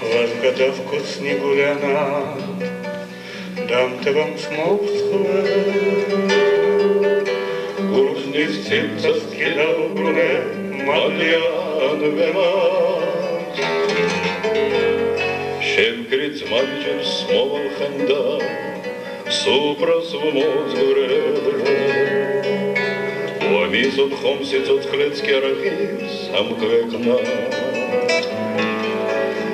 Возгадав кот Снегуряна, дам-то вам смолвствовать. Грустный птица скидал в груне мальян верат. Щенкриц мальчик смол ханда, супрос в мозг вред. Ломис от хомсиц от хлецкий рахис, сам квекна.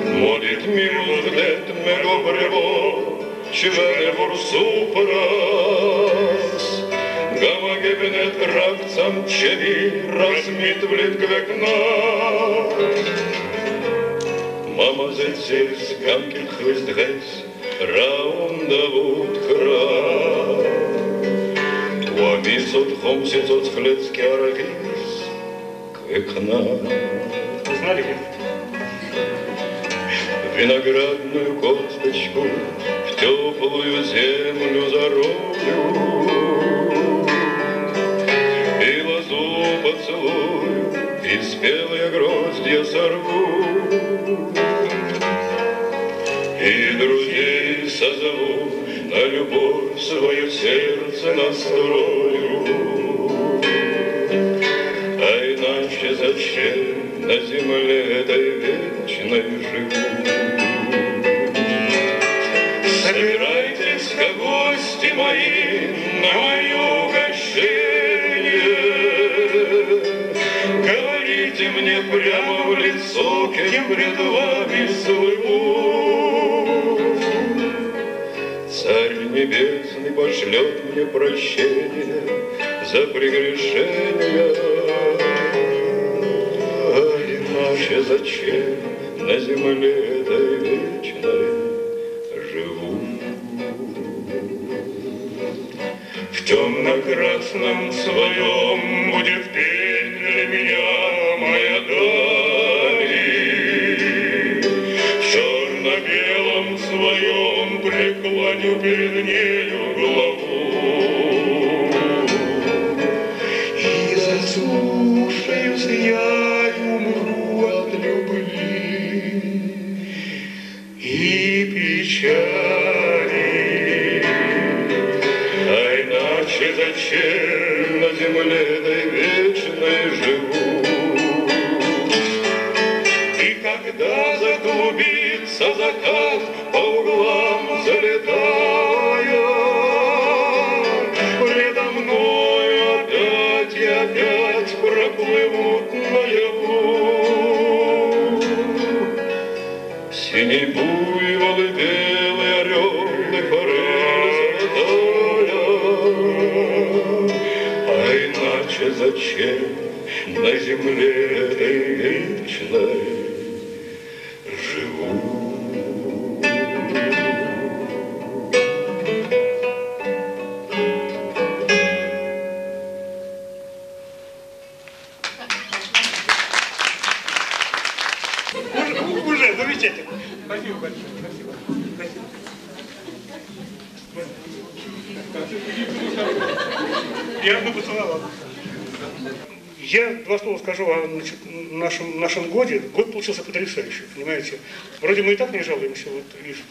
Молит милых дед меробрево, чве бурсу прас. Гамагебнет ракцам чеви, размит в литквекна. Мама зельс, гамкин хвест гэс, раундавут хра. Уамис от хомсиц от хлецкий арагис, квекна. Узнали ли? Виноградную косточку в теплую землю зарою, и лозу поцелую, и спелые гроздья сорву, и друзей созову, на любовь свое сердце настрою. А иначе зачем на земле этой вечной живу? Собирайтесь, гости мои, на мое угощение. Говорите мне прямо в лицо, кем пред вами слыву. Царь небесный пошлет мне прощение за прегрешение. А иначе зачем на земле этой вечной? В темно-красном своем будет петь для меня моя дали. В черно-белом своем преклоню перед нею голову. И заслушаюсь я и умру от любви и печали. А иначе зачем на земле этой вечной живу? И когда заклубится закат, по углам залетая, предо мной опять и опять проплывут наяву синий буйвол, белый орел и форель золотая. А иначе зачем на земле этой вечной живу? Уже замечательно. Спасибо большое. Я одну поцеловал. Я два слова скажу о нашем годе. Год получился потрясающий, понимаете. Вроде мы и так не жалуемся вот,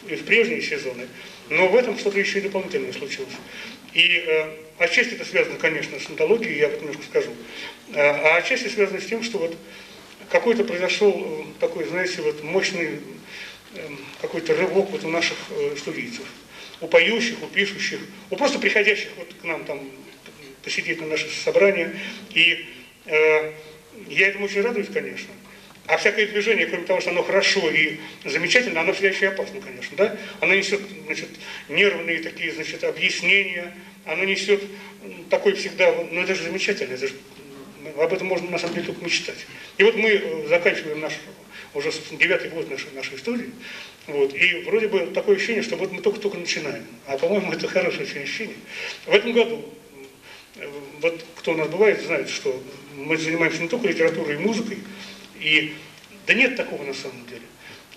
и в прежние сезоны, но в этом что-то еще и дополнительное случилось. И отчасти это связано, конечно, с антологией, я вот немножко скажу. А отчасти связано с тем, что вот какой-то произошел такой, знаете, вот мощный какой-то рывок вот у наших студийцев. У поющих, у пишущих, у просто приходящих вот к нам там посидеть на наше собрание. И я этому очень радуюсь, конечно. А всякое движение, кроме того, что оно хорошо и замечательно, оно всегда еще и опасно, конечно, да? Оно несет, значит, нервные такие, значит, объяснения, оно несет такой всегда, ну это же замечательно, это же, об этом можно на самом деле только мечтать. И вот мы заканчиваем наш уже, собственно, 9-й год нашей студии. Вот. И вроде бы такое ощущение, что вот мы только-только начинаем. А, по-моему, это хорошее ощущение. В этом году, вот кто у нас бывает, знает, что мы занимаемся не только литературой и музыкой. И да нет такого на самом деле.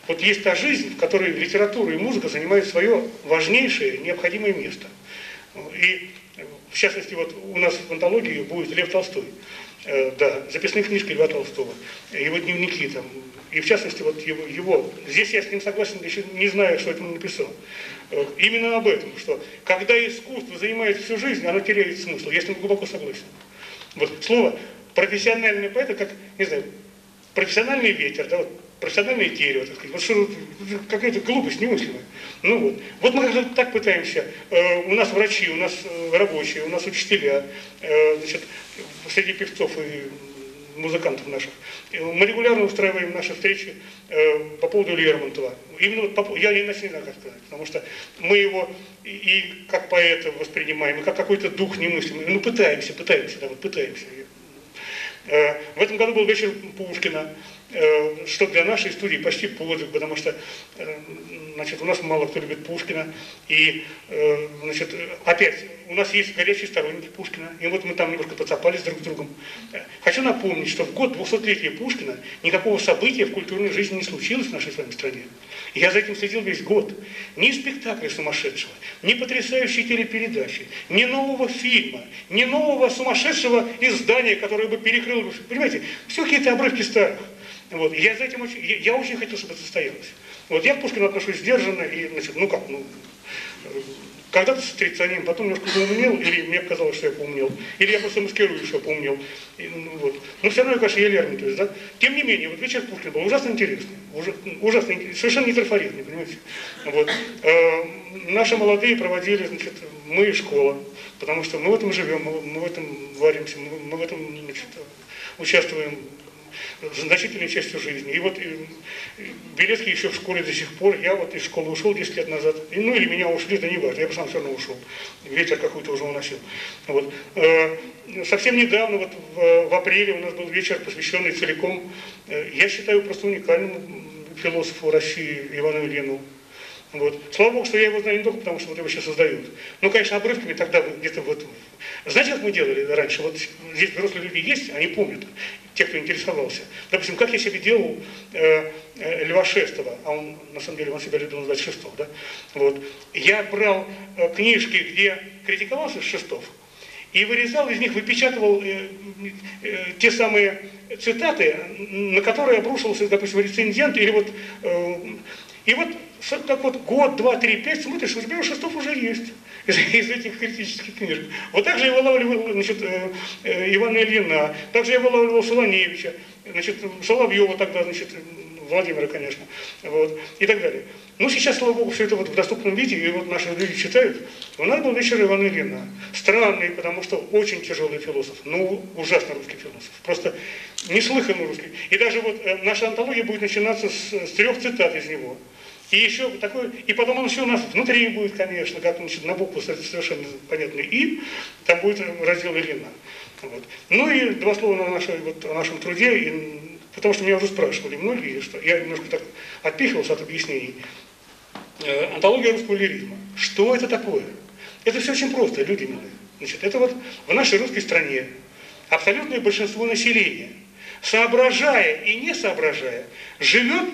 Вот есть та жизнь, в которой литература и музыка занимают свое важнейшее, необходимое место. И, в частности, вот у нас в антологии будет Лев Толстой. Да, записные книжки Льва Толстого, его дневники там. и в частности вот его, здесь я с ним согласен, еще не знаю, что это он написал, именно об этом, что когда искусство занимает всю жизнь, оно теряет смысл, я с ним глубоко согласен. Вот слово профессиональный поэт, это как, не знаю, профессиональный ветер, да, вот, профессиональное дерево, так сказать, вот, какая-то глупость немыслимая. Ну вот, вот мы как-то так пытаемся, у нас врачи, у нас рабочие, у нас учителя, значит, среди певцов и музыкантов наших. Мы регулярно устраиваем наши встречи по поводу Лермонтова. Именно вот по, я иначе не знаю, как сказать, потому что мы его и как поэта воспринимаем, и как какой-то дух немыслимый. Ну, пытаемся, да, вот пытаемся. В этом году был вечер Пушкина, что для нашей студии почти подвиг, потому что, значит, у нас мало кто любит Пушкина, и, значит, опять, у нас есть горячие сторонники Пушкина, и вот мы там немножко поцапались друг с другом. Хочу напомнить, что в год 200-летия Пушкина никакого события в культурной жизни не случилось в нашей с вами стране. Я за этим следил весь год. Ни спектакля сумасшедшего, ни потрясающей телепередачи, ни нового фильма, ни нового сумасшедшего издания, которое бы перекрыло, понимаете, все какие-то обрывки старых. Вот. Я за этим очень, я очень хотел, чтобы это состоялось. Вот я к Пушкину отношусь сдержанно и, значит, ну как, ну, когда-то с отрицанием, потом немножко поумнел, или мне казалось, что я поумнел, или я просто маскирую, что я поумнел. И, ну, вот. Но все равно, конечно, я Лермонтович, да? Тем не менее, вот вечер Пушкина был ужасно интересный, ужасно интересный, совершенно не трафаретный, понимаете? Вот. Наши молодые проводили, значит, мы и школа, потому что мы в этом живем, мы в этом варимся, мы в этом, значит, участвуем значительной частью жизни. И вот Белецкий еще в школе до сих пор, я вот из школы ушел 10 лет назад, ну или меня ушли, да не важно, я бы сам все равно ушел, ветер какой-то уже уносил. Вот. Совсем недавно, вот в апреле у нас был вечер, посвященный целиком, я считаю, просто уникальному философу России Ивану Ильину. Вот. Слава Богу, что я его знаю не только потому, что вот его сейчас создают. Ну, конечно, обрывками тогда где-то вот... Знаете, как мы делали раньше? Вот здесь взрослые люди есть, они помнят, те, кто интересовался. Допустим, как я себе делал Льва Шестова, а он, на самом деле, он себя любил назвать Шестов, да? Вот. Я брал книжки, где критиковался Шестов, и вырезал из них, выпечатывал те самые цитаты, на которые обрушился, допустим, рецензент, или вот... И вот так вот год, два, три, пять смотришь, у тебя у Шестов уже есть из этих критических книжек. Вот так же я вылавливал, значит, Ивана Ильина, также я вылавливал Солоневича, значит, Соловьева тогда, значит, Владимира, конечно, вот, и так далее. Ну, сейчас, слава Богу, все это вот в доступном виде, и вот наши люди читают. У нас был вечер Ивана Ильина. Странный, потому что очень тяжелый философ, ну, ужасно русский философ, просто неслыханно русский. И даже вот наша антология будет начинаться с 3 цитат из него. И еще такой, и потом он еще у нас внутри будет, конечно, как он на букву совершенно понятный «и», там будет раздел «Ильина». Вот. Ну и два слова о нашем труде, и, потому что меня уже спрашивали многие, что я немножко так отпихивался от объяснений. Антология русского лиризма. Что это такое? Это все очень просто, люди милые. Значит, это вот в нашей русской стране абсолютное большинство населения, соображая и не соображая, живет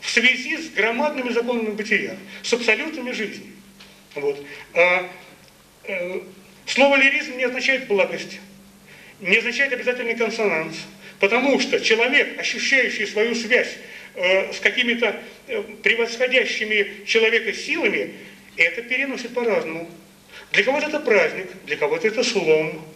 в связи с громадными законами бытия, с абсолютами жизни. Вот. Слово лиризм не означает благость, не означает обязательный консонанс, потому что человек, ощущающий свою связь с какими-то превосходящими человека силами, это переносит по-разному. Для кого-то это праздник, для кого-то это слом,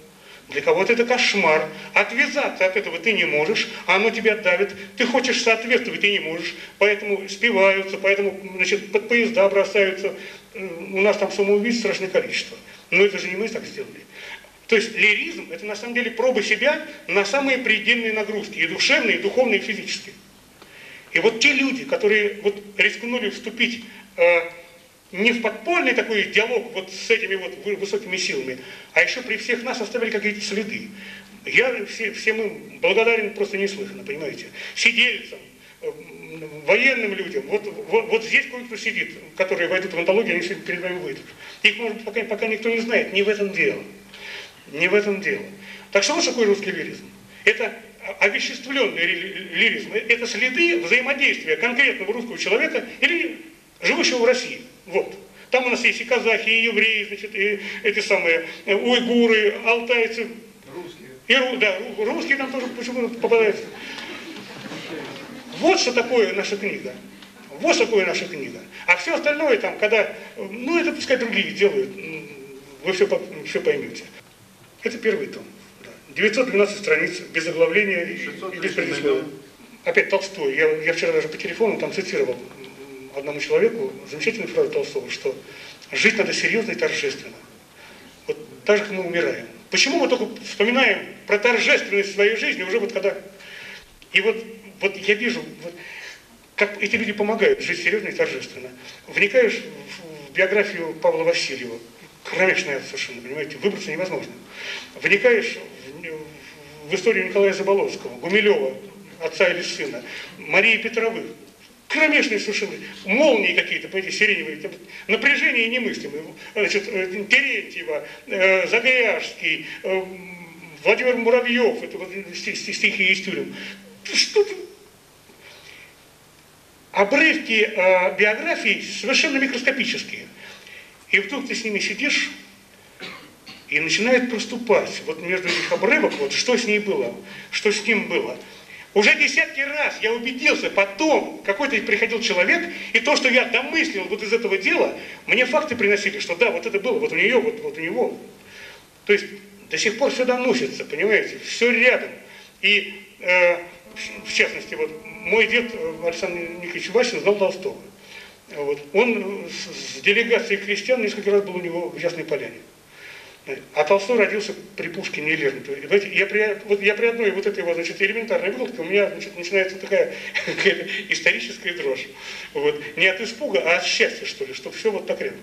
для кого-то это кошмар. Отвязаться от этого ты не можешь, оно тебя давит. Ты хочешь соответствовать, ты не можешь. Поэтому спиваются, поэтому, значит, под поезда бросаются. У нас там самоубийств страшное количество. Но это же не мы так сделали. То есть лиризм – это на самом деле проба себя на самые предельные нагрузки. И душевные, и духовные, и физические. И вот те люди, которые вот рискнули вступить не в подпольный такой диалог вот с этими вот высокими силами, а еще при всех нас оставили какие-то следы. Я всем им благодарен просто неслыханно, понимаете. Сидельцам, военным людям, вот здесь кое-кто сидит, которые войдут в антологию, они сегодня перед вами выйдут. Их, может, пока никто не знает, не в этом дело. Не в этом дело. Так что вот такой русский лиризм. Это овеществленный лиризм. Это следы взаимодействия конкретного русского человека или живущего в России. Вот. Там у нас есть и казахи, и евреи, значит, и эти самые уйгуры, алтайцы. Русские. Да, русские там тоже почему-то попадаются. Вот что такое наша книга. Вот что такое наша книга. А все остальное там, когда... Ну, это пускай другие делают. Вы все поймете. Это первый том. 912 страниц, без оглавления и без предисловия. Опять Толстой. Я вчера даже по телефону там цитировал одному человеку замечательную фразу Толстого, что жить надо серьезно и торжественно. Вот так же, как мы умираем. Почему мы только вспоминаем про торжественность своей жизни уже вот когда... И вот я вижу, вот, как эти люди помогают жить серьезно и торжественно. Вникаешь в биографию Павла Васильева, кромешная совершенно, понимаете, выбраться невозможно. Вникаешь в историю Николая Заболоцкого, Гумилева, отца или сына, Марии Петровых. Кромешные совершенно, молнии какие-то, понимаете, сиреневые, напряжение немыслимое. Значит, Терентьева, Загряжский, Владимир Муравьев, это вот стихи из тюрем. Что-то... Обрывки биографий совершенно микроскопические. И вдруг ты с ними сидишь, и начинает проступать вот между этих обрывок, вот что с ней было, что с ним было. Уже десятки раз я убедился потом, какой-то приходил человек, и то, что я домыслил вот из этого дела, мне факты приносили, что да, вот это было, вот у нее, вот у него. То есть до сих пор все доносится, понимаете, все рядом. И, в частности, вот мой дед Александр Николаевич Васин знал Толстого. Вот. Он с делегацией крестьян несколько раз был у него в Ясной Поляне. А Толстой родился при Пушкине и Лермонтове. Я при одной вот этой вот, значит, элементарной выкладке у меня, значит, начинается такая историческая дрожь. Вот. Не от испуга, а от счастья, что ли, что все вот так рядом.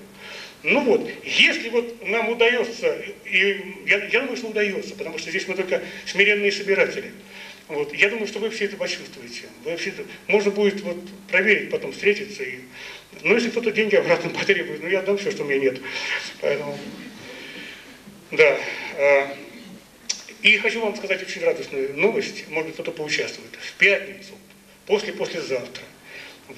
Ну вот, если вот нам удается, и я думаю, что удается, потому что здесь мы только смиренные собиратели. Вот. Я думаю, что вы все это почувствуете. Вы все это... Можно будет вот проверить, потом встретиться. И... Но если кто-то деньги обратно потребует, ну я отдам все, что у меня нет. Поэтому... Да. И хочу вам сказать очень радостную новость. Может быть, кто-то поучаствует. В пятницу, послезавтра,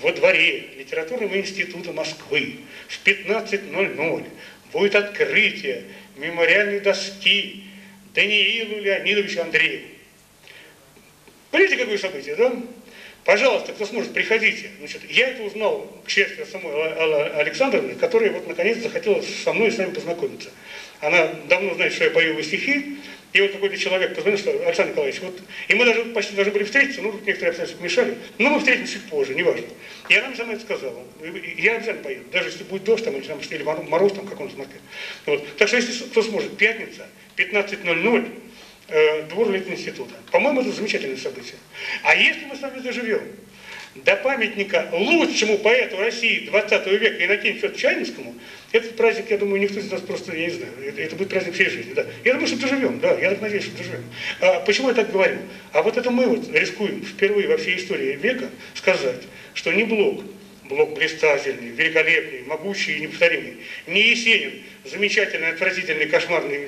во дворе Литературного института Москвы в 15:00 будет открытие мемориальной доски Даниилу Леонидовичу Андрееву. Понимаете, какое событие, да? Пожалуйста, кто сможет, приходите. Значит, я это узнал, к счастью, от самой Аллы Александровны, которая вот наконец захотела со мной и с вами познакомиться. Она давно знает, что я пою его стихи, и вот какой-то человек позвонил, что Александр Николаевич, вот, и мы даже почти должны были встретиться, но некоторые обстоятельства помешали, но мы встретимся чуть позже, неважно. И она мне сама это сказала, я обязательно поеду, даже если будет дождь, там, или мороз, там, как он смотрит. Вот. Так что, если кто сможет, пятница, 15:00, двор Литинститута. По-моему, это замечательное событие. А если мы с вами доживем до памятника лучшему поэту России 20 века Иннокентию Федоровичу Чайнинскому, этот праздник, я думаю, никто из нас просто, я не знаю, это будет праздник всей жизни, да. Я думаю, что доживем, да, я так надеюсь, что доживем. Почему я так говорю? А вот это мы вот рискуем впервые во всей истории века сказать, что не Блок блистательный, великолепный, могучий и неповторимый, не Есенин, замечательный, отвратительный, кошмарный,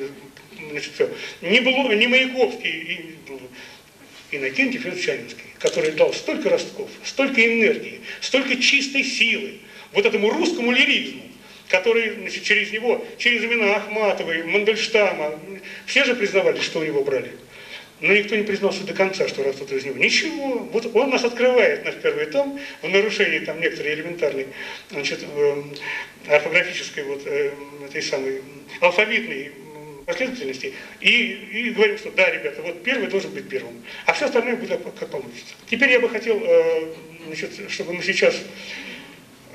значит, все. Не Маяковский и Иннокентий Федорович Чайнинский, который дал столько ростков, столько энергии, столько чистой силы вот этому русскому лиризму, который, значит, через него, через имена Ахматовой, Мандельштама, все же признавали, что у него брали. Но никто не признался до конца, что растут из него. Ничего. Вот он нас открывает, наш первый том, в нарушении там некоторой элементарной, значит, орфографической, вот этой самой, алфавитной последовательности, и говорим, что да, ребята, вот первый должен быть первым, а все остальное будет как получится. Теперь я бы хотел, значит, чтобы мы сейчас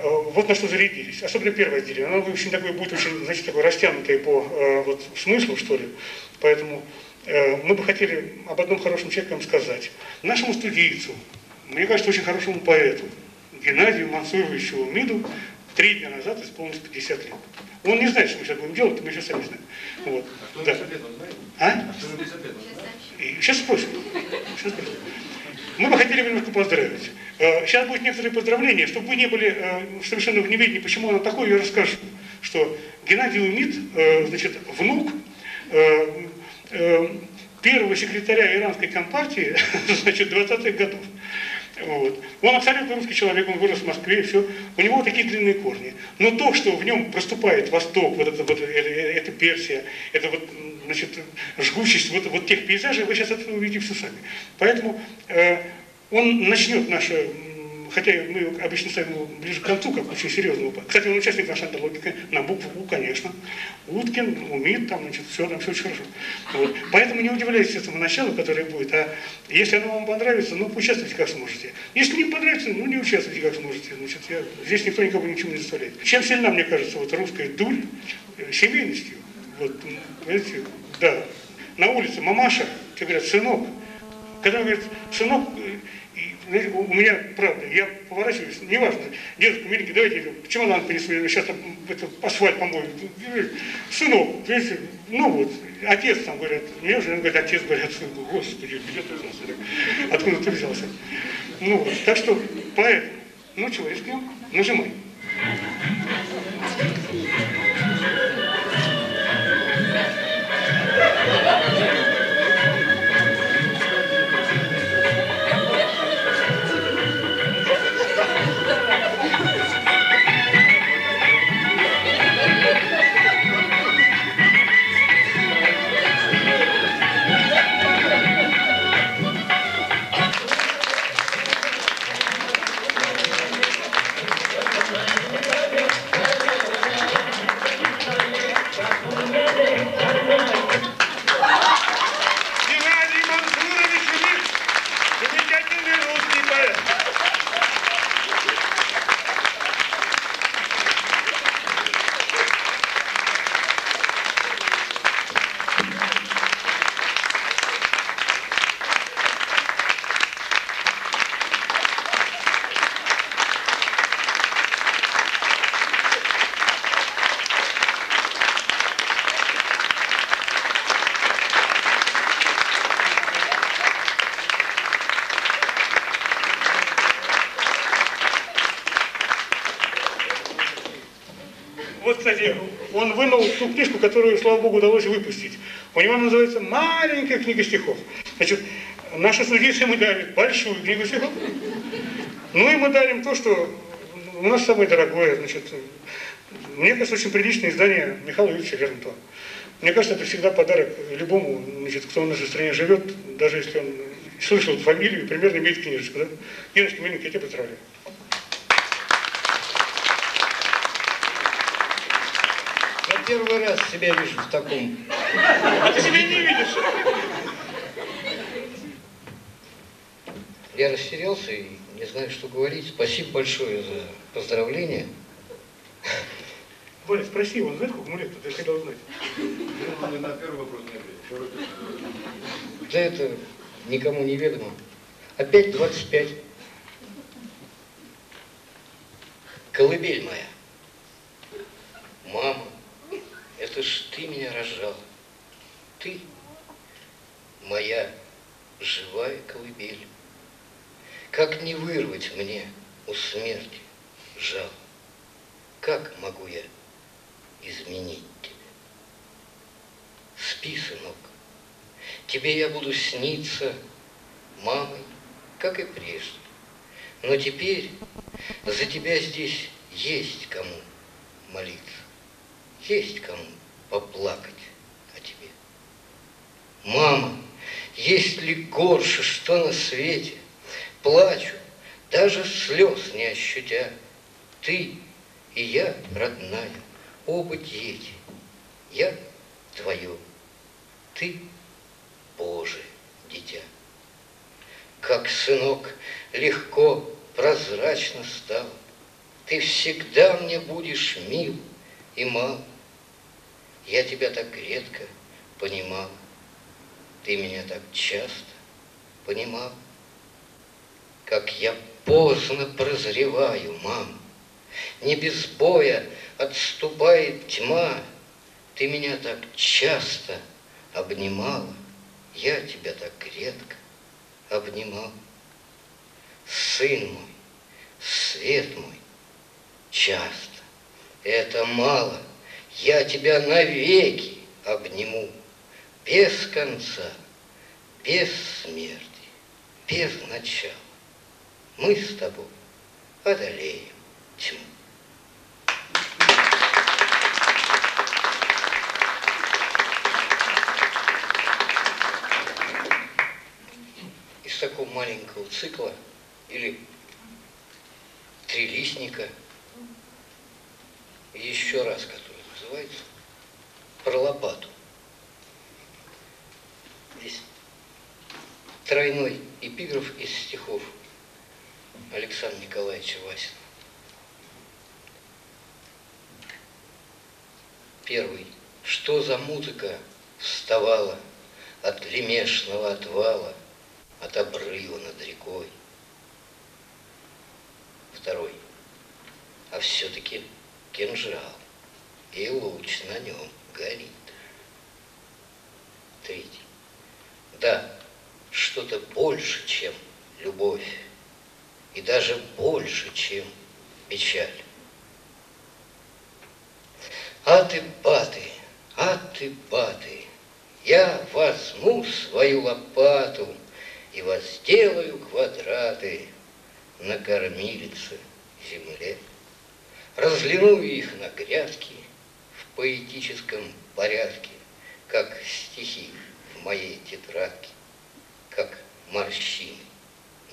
вот на что зарядились, особенно первое отделение, оно очень такое, будет очень, значит, такое растянутое по вот, смыслу, что ли, поэтому мы бы хотели об одном хорошем человеке вам сказать. Нашему студийцу, мне кажется, очень хорошему поэту, Геннадию Мансуровичу Миду, 3 дня назад исполнилось 50 лет. Он не знает, что мы сейчас будем делать, мы сейчас сами знаем. Вот. А да. Сейчас спросим. Мы бы хотели немножко поздравить. Сейчас будет некоторые поздравления, чтобы вы не были совершенно в неведении, почему оно такое, я расскажу. Что Геннадий Умид, значит, внук первого секретаря иранской компартии, значит, 20-х годов. Вот. Он абсолютно русский человек, он вырос в Москве, и все. У него такие длинные корни. Но то, что в нем проступает Восток, это Персия, это вот, значит, жгучесть вот тех пейзажей, вы сейчас это увидите все сами. Поэтому он начнет наше, хотя мы обычно ставим его ближе к концу, как очень серьезного. Кстати, он участник нашей антологии, на букву У, конечно. Уткин, Умид, там, значит, все, там все очень хорошо. Вот. Поэтому не удивляйтесь этому началу, которое будет. А если оно вам понравится, ну, поучаствуйте как сможете. Если не понравится, ну, не участвуйте как сможете. Значит, здесь никто никого ничему не заставляет. Чем сильна, мне кажется, вот русская дурь семейностью. Вот, понимаете, да. На улице мамаша, тебе говорят, сынок. Когда он говорит, сынок, у меня, правда, я поворачиваюсь, неважно, дедушка, миленький, давайте чемодан принесу, сейчас там асфальт помою. Сынок, понимаете, ну вот, отец там, говорят, мне уже говорят, отец, говорят, сынку, господи, где ты взялся? Откуда ты взялся? Ну вот, так что, поэтому, ну чего, рискнем, нажимай. Он вынул ту книжку, которую, слава богу, удалось выпустить. У него называется «Маленькая книга стихов». Значит, наши студенты ему дали большую книгу стихов. Ну и мы дарим то, что у нас самое дорогое. Значит, мне кажется, очень приличное издание Михаила Юрьевича Лермонтова. Мне кажется, это всегда подарок любому, значит, кто в нашей стране живет, даже если он слышал фамилию, примерно имеет книжечку. Да? Иночка, миленькая, я тебя поздравляю. Первый раз себя вижу в таком. А ты себя не видишь? Я растерялся и не знаю, что говорить. Спасибо большое за поздравления. Боря, спроси его, знаешь, сколько ему лет? Ты хотел узнать. Ну, на первый вопрос не ответил. Да это никому не ведомо. Опять 25. Колыбель моя. Мама. Это ж ты меня рожала. Ты моя живая колыбель. Как не вырвать мне у смерти жал? Как могу я изменить тебя? Спи, сынок. Тебе я буду сниться мамой, как и прежде. Но теперь за тебя здесь есть кому молиться. Есть кому поплакать о тебе. Мама, есть ли горше, что на свете? Плачу, даже слез не ощутя. Ты и я, родная, оба дети. Я твое, ты Божие дитя. Как, сынок, легко, прозрачно стало. Ты всегда мне будешь мил и мал. Я тебя так редко понимал, ты меня так часто понимал. Как я поздно прозреваю, мам, не без боя отступает тьма. Ты меня так часто обнимала, я тебя так редко обнимал. Сын мой, свет мой, часто, это мало. Я тебя навеки обниму, без конца, без смерти, без начала. Мы с тобой одолеем тьму. Из такого маленького цикла или трилистника, еще раз, который называется «Про лопату». Здесь тройной эпиграф из стихов Александра Николаевича Васина. Первый. Что за музыка вставала от лемешного отвала, от обрыва над рекой? Второй. А все-таки кинжал, и луч на нем горит. Третий. Да, что-то больше, чем любовь, и даже больше, чем печаль. А ты, баты, я возьму свою лопату и возделаю квадраты на кормилице земле. Разлину их на грядки в поэтическом порядке, как стихи в моей тетрадке, как морщины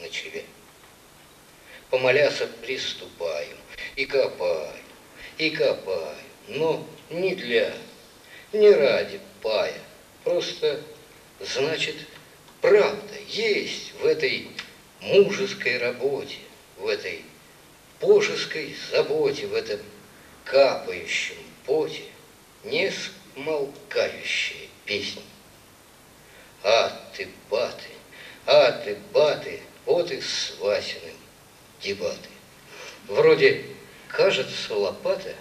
на челе. Помоляся приступаю и копаю, но не для, не ради пая, просто, значит, правда есть в этой мужеской работе, в этой божеской заботе, в этом капающем поте не смолкающая песня. А ты, баты, вот и с Васиным дебаты. Вроде кажется лопата,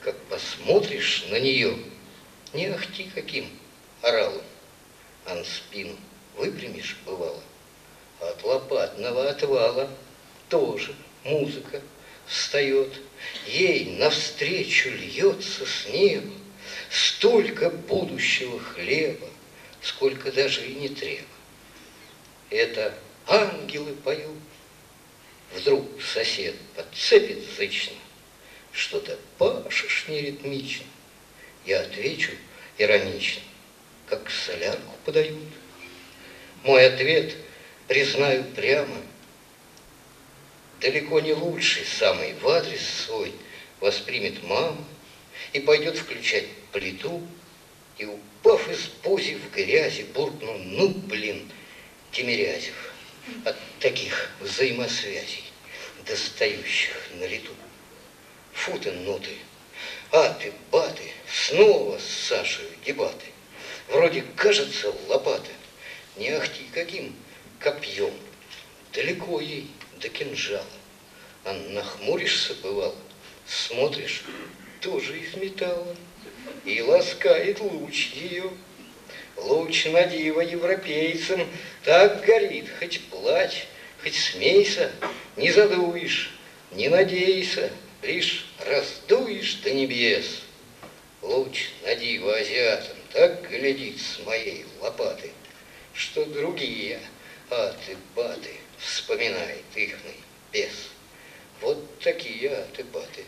как посмотришь на нее, не ахти каким оралом, а на спину выпрямишь, бывало, а от лопатного отвала тоже музыка встает, ей навстречу льется с неба столько будущего хлеба, сколько даже и не треба. Это ангелы поют. Вдруг сосед подцепит зычно: что-то пашешь неритмично. Я отвечу иронично: как солярку подают. Мой ответ, признаю прямо, далеко не лучший самый в адрес свой воспримет мама и пойдет включать плиту, и, упав из пози в грязи, буркнул: ну, блин, Тимирязев. От таких взаимосвязей, достающих на лету. Фу ты, ну ты, а ты, баты, снова с Сашей дебаты. Вроде кажется лопата, не ахти каким копьем, далеко ей до кинжала. А нахмуришься, бывало, смотришь, тоже из металла, и ласкает луч ее. Луч на диво европейцам так горит, хоть плачь, хоть смейся, не задуешь, не надейся, лишь раздуешь до небес. Луч на диво азиатам так глядит с моей лопаты, что другие аты-баты вспоминает ихный бес. Вот такие аты-баты,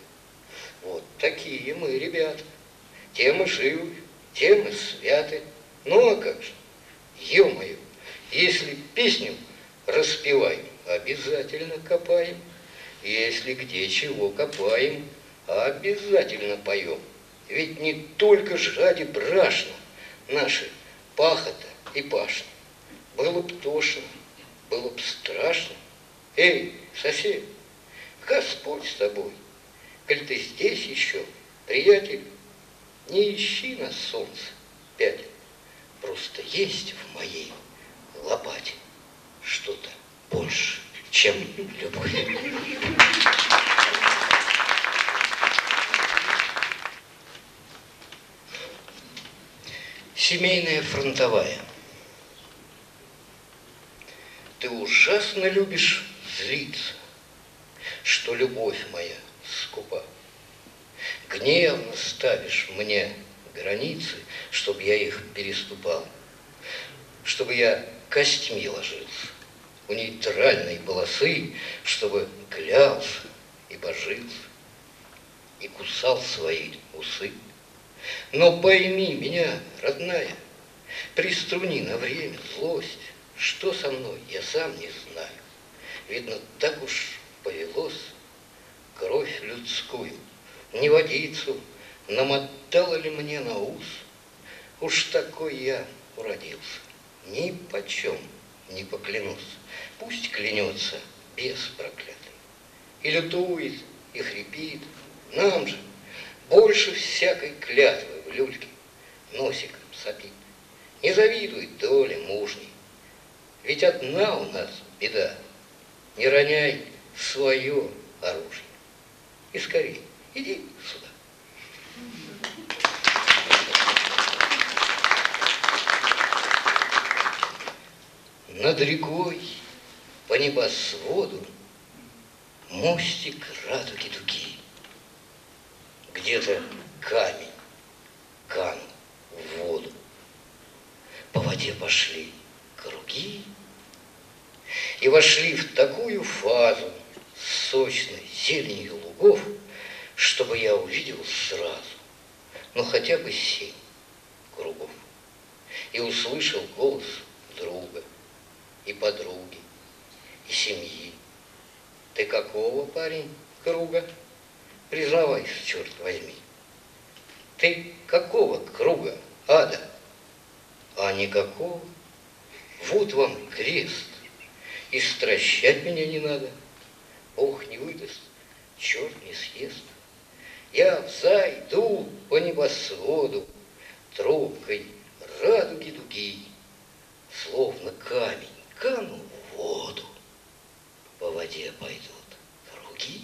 вот такие мы, ребята, те мы живы, те мы святы. Ну а как же, ё-моё, если песню распеваем, обязательно копаем. Если где чего копаем, обязательно поем. Ведь не только ж ради брашна наши пахота и пашна. Было б тошно, было б страшно. Эй, сосед, Господь с тобой, коль ты здесь еще, приятель, не ищи на солнце пять. Просто есть в моей лопате что-то больше, чем любовь. Семейная фронтовая. Ты ужасно любишь злиться, что любовь моя скупа. Гневно ставишь мне границы, чтобы я их переступал, чтобы я костьми ложился у нейтральной полосы, чтобы клялся и божился, и кусал свои усы. Но пойми меня, родная, приструни на время злость, Что со мной, я сам не знаю. Видно, так уж повелось, кровь людскую, не водицу, намотала ли мне на ус. Уж такой я уродился, ни почем не поклянусь. Пусть клянется бес проклятый, и лютует, и хрипит. Нам же больше всякой клятвы в люльке носиком сопит. Не завидует доле мужней, ведь одна у нас беда. Не роняй свое оружие. И скорей, иди сюда. Над рекой по небосводу мостик радуги дуги. Где-то камень канул в воду. По воде пошли круги и вошли в такую фазу с сочной зеленью лугов, чтобы я увидел сразу, ну хотя бы 7 кругов, и услышал голос друга и подруги, и семьи. Ты какого, парень, круга? Признавайся, черт возьми. Ты какого круга, ада? А никакого. Вот вам крест. И стращать меня не надо. Бог не выдаст, черт не съест. Я взойду по небосводу тропкой радуги дуги, словно камень кану в воду. По воде пойдут круги.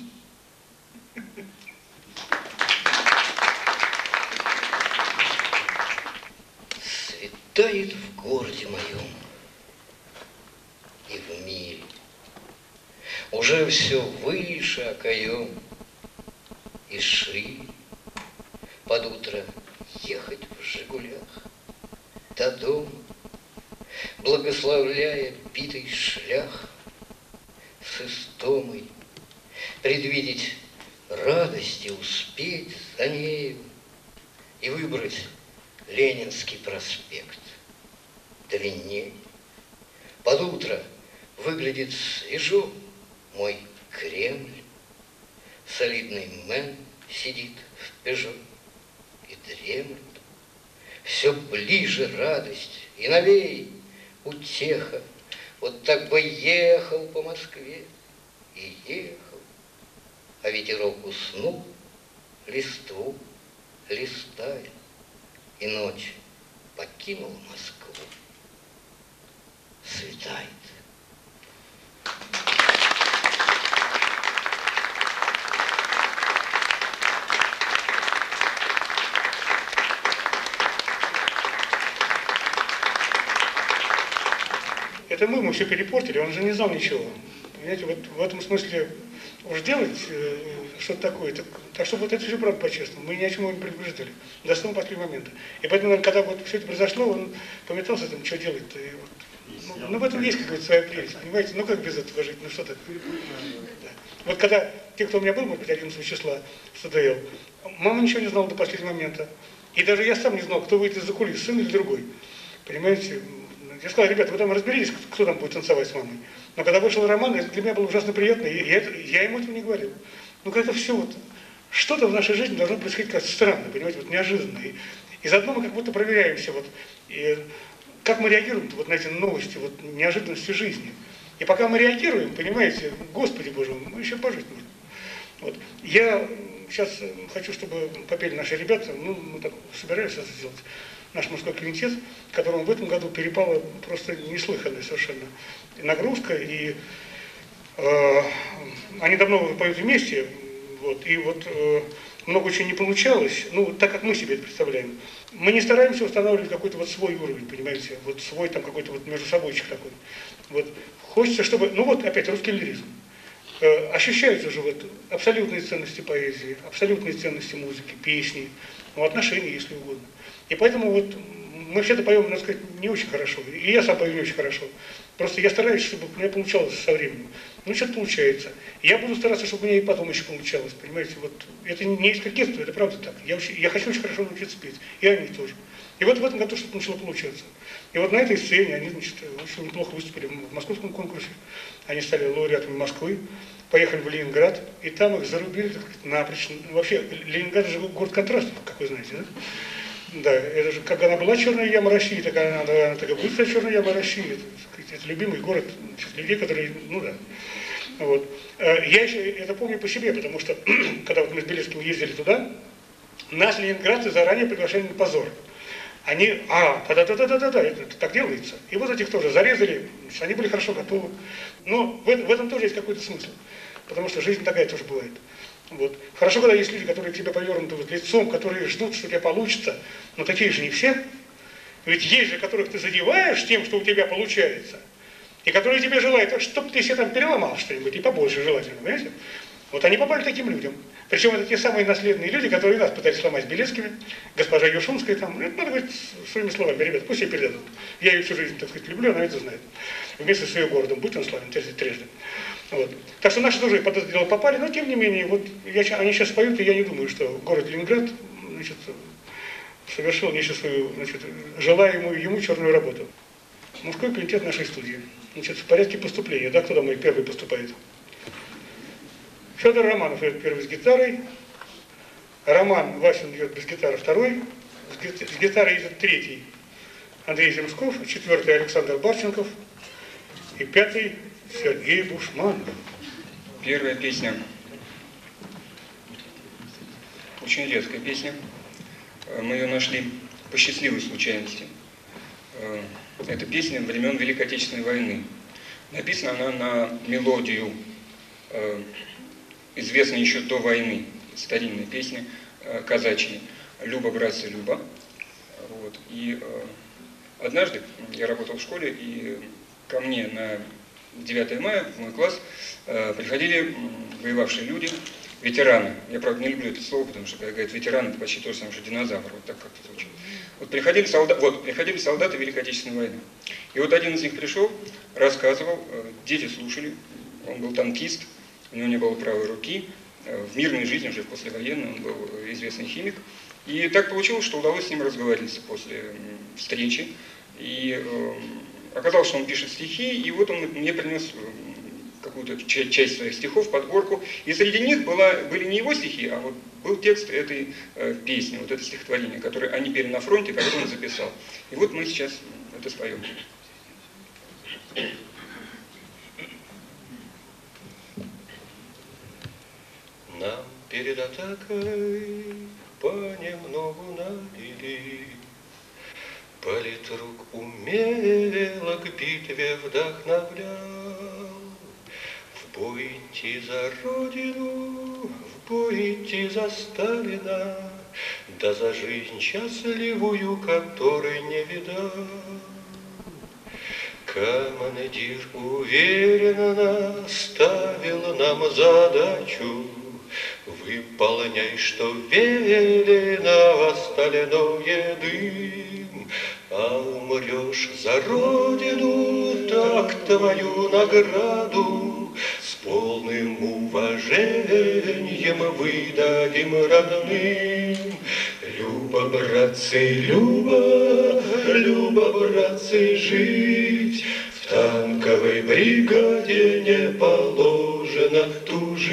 Светает в городе моем и в мире. Уже все выше окоем и шире. Под утро ехать в «Жигулях» до дома, благословляя битый шлях с истомой, предвидеть радость и успеть за нею и выбрать Ленинский проспект длиннее. Под утро выглядит свежо мой Кремль, солидный мэн сидит в пежо и дремлет. Все ближе радость и новей утеха. Вот так бы ехал по Москве и ехал, а ветерок уснул, листву листая, и ночь покинула Москву. Светает. Это мы ему все перепортили, он же не знал ничего. Понимаете, вот в этом смысле уж делать что-то такое, так чтобы вот это все правда по-честному, мы ни о чем его не предупреждали, до самого последнего момента. И поэтому, когда вот все это произошло, он пометался, там, что делать-то. Вот. Ну, в этом есть какая-то своя прелесть, понимаете, ну как без этого жить, ну что так. Да. Вот когда те, кто у меня был, может быть, 11 числа в СДЛ, мама ничего не знала до последнего момента. И даже я сам не знал, кто выйдет из-за кулис, сын или другой. Понимаете? Я сказал, ребята, вы там разберитесь, кто там будет танцевать с мамой. Но когда вышел Роман, это для меня было ужасно приятно, и я ему этого не говорил. Ну, как-то все вот, что-то в нашей жизни должно происходить как-то странно, понимаете, вот неожиданно. И заодно мы как будто проверяемся, вот, и как мы реагируем вот на эти новости, вот, неожиданности жизни. И пока мы реагируем, понимаете, Господи Боже, мы еще пожить будем. Вот. Я сейчас хочу, чтобы попели наши ребята, ну, мы так собираемся это сделать. Наш мужской клинтет, которому в этом году перепала просто неслыханная совершенно нагрузка, и они давно поют вместе, вот, и вот много чего не получалось, ну, так как мы себе это представляем. Мы не стараемся устанавливать какой-то вот свой уровень, понимаете, вот свой там какой-то вот между собойчик такой. Вот. Хочется, чтобы, ну вот опять русский лиризм. Ощущаются же вот абсолютные ценности поэзии, абсолютные ценности музыки, песни, ну, отношения, если угодно. И поэтому вот мы все это поем, надо сказать, не очень хорошо. И я сам пою не очень хорошо. Просто я стараюсь, чтобы у меня получалось со временем. Ну, что-то получается. Я буду стараться, чтобы у меня и потом еще получалось, понимаете. Вот это не из кокетства, это правда так. Я хочу очень хорошо научиться петь. И они тоже. И вот в этом году что-то начало получаться. И вот на этой сцене они, значит, очень неплохо выступили в московском конкурсе. Они стали лауреатами Москвы, поехали в Ленинград, и там их зарубили, так сказать, напрочь. Вообще, Ленинград же город контрастов, как вы знаете, да? Да, это же, как она была черная яма России, так она так и быстрая черная яма России. Это любимый город людей, которые, ну да. Вот. Я еще это помню по себе, потому что, когда вот мы с Белецким ездили туда, нас, ленинградцы, заранее приглашали на позор. Они, это так делается. И вот этих тоже зарезали, они были хорошо готовы. Но в этом тоже есть какой-то смысл, потому что жизнь такая тоже бывает. Вот. Хорошо, когда есть люди, которые к тебе повернуты вот лицом, которые ждут, что у тебя получится, но такие же не все. Ведь есть же, которых ты задеваешь тем, что у тебя получается, и которые тебе желают, чтобы ты себе там переломал что-нибудь, и побольше желательно, понимаете? Вот они попали таким людям. Причем это те самые наследные люди, которые нас пытались сломать с Белецкими, госпожа Юшунская там, ну, надо говорить своими словами, ребят, пусть ей передадут. Я ее всю жизнь, так сказать, люблю, она это знает. Вместе с ее городом, будь он славен, трижды. Вот. Так что наши тоже под это дело попали, но тем не менее, вот они сейчас поют, и я не думаю, что город Ленинград, значит, совершил нечто свою, значит, желаемую ему черную работу. Мужской комитет нашей студии. Значит, в порядке поступления, да, кто там мой первый поступает? Фёдор Романов идет первый с гитарой, Роман Васин идет без гитары второй, с гитарой идет третий Андрей Земсков, четвертый Александр Барченков и пятый Сергей Бушманов. Первая песня, очень редкая песня, мы ее нашли по счастливой случайности. Это песня времен Великой Отечественной войны. Написана она на мелодию известной еще до войны старинной песни казачьей «Люба, братцы, Люба». Вот. И однажды я работал в школе, и ко мне на 9 мая в мой класс приходили воевавшие люди, ветераны. Я, правда, не люблю это слово, потому что, когда говорят ветераны, это почти то же самое, что динозавр. Вот так как-то звучит. Вот приходили, приходили солдаты Великой Отечественной войны. И вот один из них пришел, рассказывал, дети слушали, он был танкист, у него не было правой руки, в мирной жизни, уже послевоенной, он был известный химик. И так получилось, что удалось с ним разговариваться после встречи. И оказалось, что он пишет стихи, и вот он мне принес какую-то часть своих стихов, подборку. И среди них были не его стихи, а вот был текст этой песни, вот это стихотворение, которое они пели на фронте, которое он записал. И вот мы сейчас это споем. Нам перед атакой понемногу набили, политрук умело к битве вдохновлял. В бой идти за Родину, в бой идти за Сталина, да за жизнь счастливую, которой не видал. Командир уверенно ставил нам задачу: выполняй, что велено, остальное дым. А умрешь за Родину, так твою награду с полным уважением выдадим родным. Люба, братцы, Люба, Люба, братцы, жить. В танковой бригаде не положено тужить.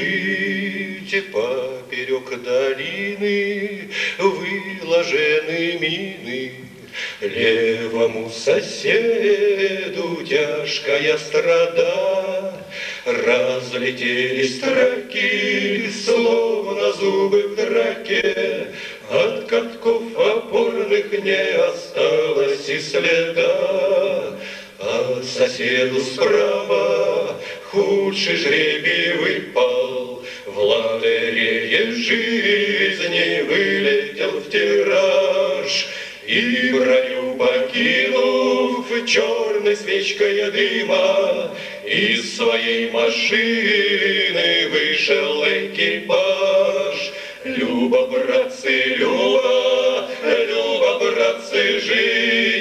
Поперек долины выложены мины, левому соседу тяжкая страда. Разлетелись строки, словно зубы в драке, от катков опорных не осталось и следа. А соседу справа худший жребий выпал, в лотерее жизни вылетел в тираж. И броню покинув черной свечкой дыма, из своей машины вышел экипаж. Люба, братцы, Люба, Люба, братцы, жить.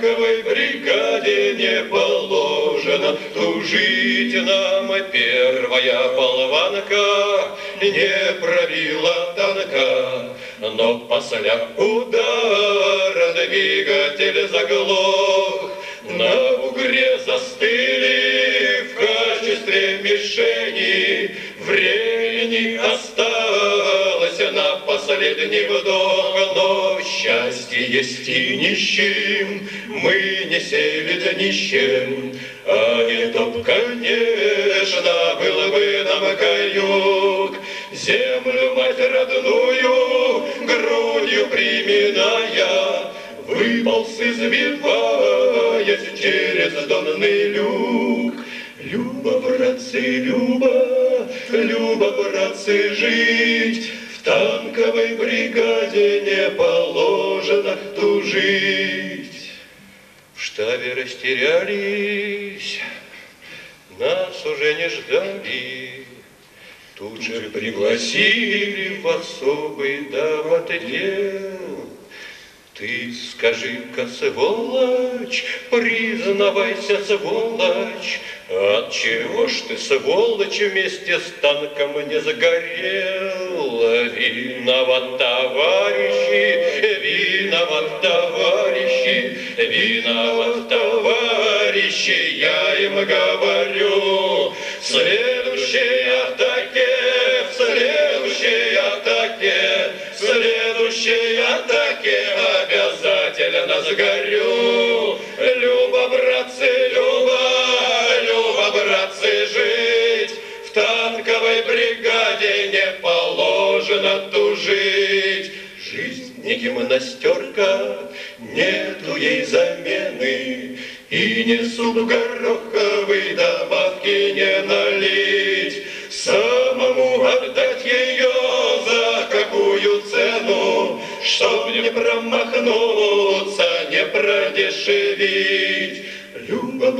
танковой бригаде не положено тужить нам, и первая болванка не пробила танка. Но после удара двигатель заглох, на бугре застыли в качестве мишени, времени осталось на последний вдох. Но счастье есть и нищим, мы не сели днищем, а не то, конечно, был бы нам каюк. Землю, мать родную, грудью приминая, выполз, извиваясь через донный люк. Люба, братцы, жить, в танковой бригаде не положено тужить. В штабе растерялись, нас уже не ждали, тут же пригласили в особый дом-отдел. Ты скажи-ка, сволочь, признавайся, сволочь, отчего ж ты, сволочь, вместе с танком не сгорел? Виноват, товарищи, я им говорю, в следующей атаке, в следующей атаке обязательно сгорю. Люба, братцы, жить, в танковой бригаде не положено тужить. Жизнь не гимнастерка, нету ей замены, и несут в гороховой добавки не налить. Самому отдать ее за какую цену, чтоб не промахнуться, не продешевить. Люба,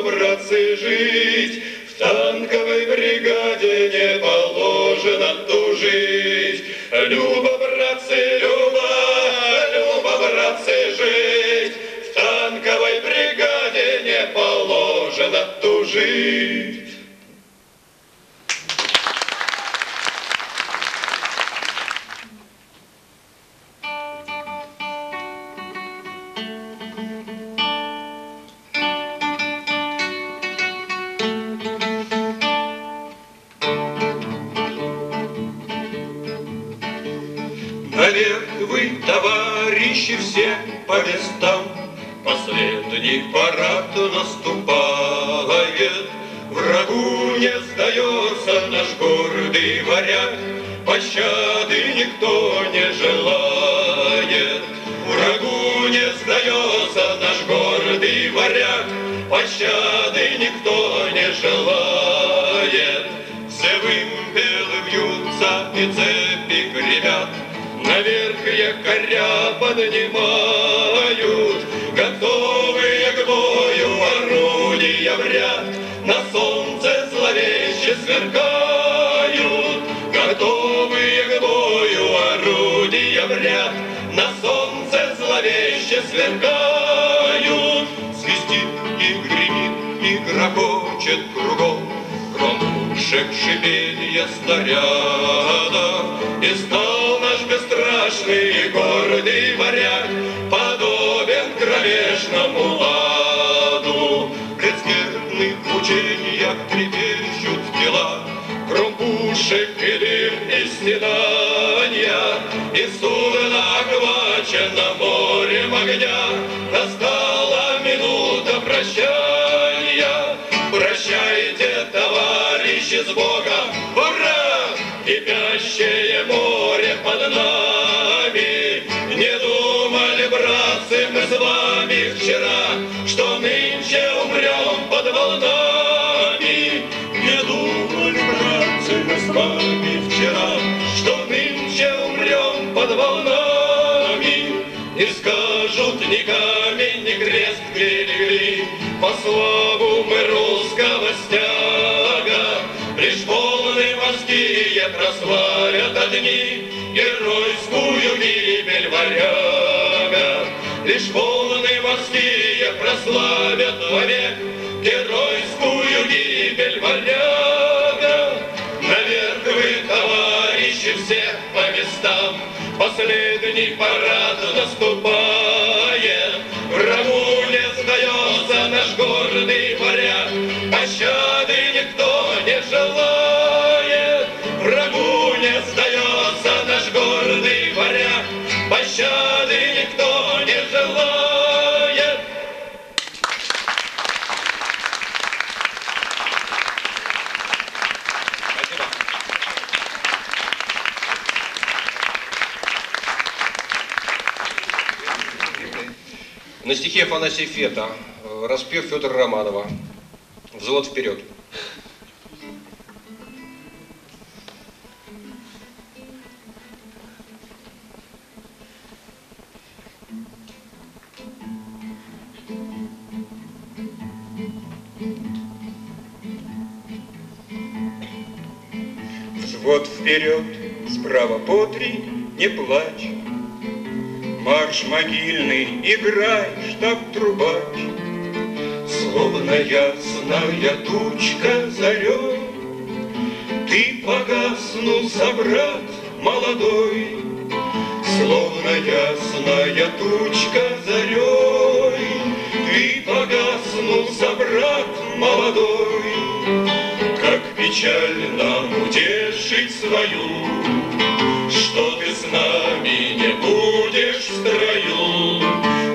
братцы, жить, в танковой бригаде не положено тужить. Люба, братцы, жить, в танковой бригаде не положено тужить. Все по местам, последний парад наступает, врагу не сдается наш гордый варяг, пощады никто не желает. Врагу не сдается наш гордый варяг, пощады никто не желает. Взывым белым бьются и цепи гремят, наверх якоря поднимают, готовые к бою орудия в ряд, на солнце зловеще сверкают, готовые к бою орудия в ряд, на солнце зловеще сверкают. Свистит и гремит, и грохочет кругом громушек шипенья снаряда, и стал наш бесстрашный гордый варяг подобен кровешному ладу. В предсмертных мучениях трепещут тела, гром пушек и дым и снедания, и судно охвачено морем огня. Настала минута прощания. Прощайте, товарищи, с Богом! Ура! Кипящее море под нами! Не думали, братцы, мы с вами вчера, что нынче умрем под волнами! Не думали, братцы, мы с вами вчера, что нынче умрем под волнами! И скажут ни камень, ни крест берегли, по славу мы русского стяга, лишь полные морские прославят одни геройскую гибель варяга. лишь волны морские прославят вовек геройскую гибель варяга. Наверх вы, товарищи, всех по местам, последний парад наступает. Врагу не сдается наш гордый варяг, пощады никто не желает. Врагу не сдается наш гордый варяг, пощады никто не желает. Спасибо. На стихе Афанасия Фета распев Фёдора Романова «Взвод вперед». Взвод вперед, справа по три, не плачь. Марш могильный, играй, штаб-трубач. Словно ясная тучка зарей, ты погаснул, собрат молодой. Словно ясная тучка зарей, ты погаснул, собрат молодой. Как печаль нам утешить свою, что ты с нами не будешь в строю.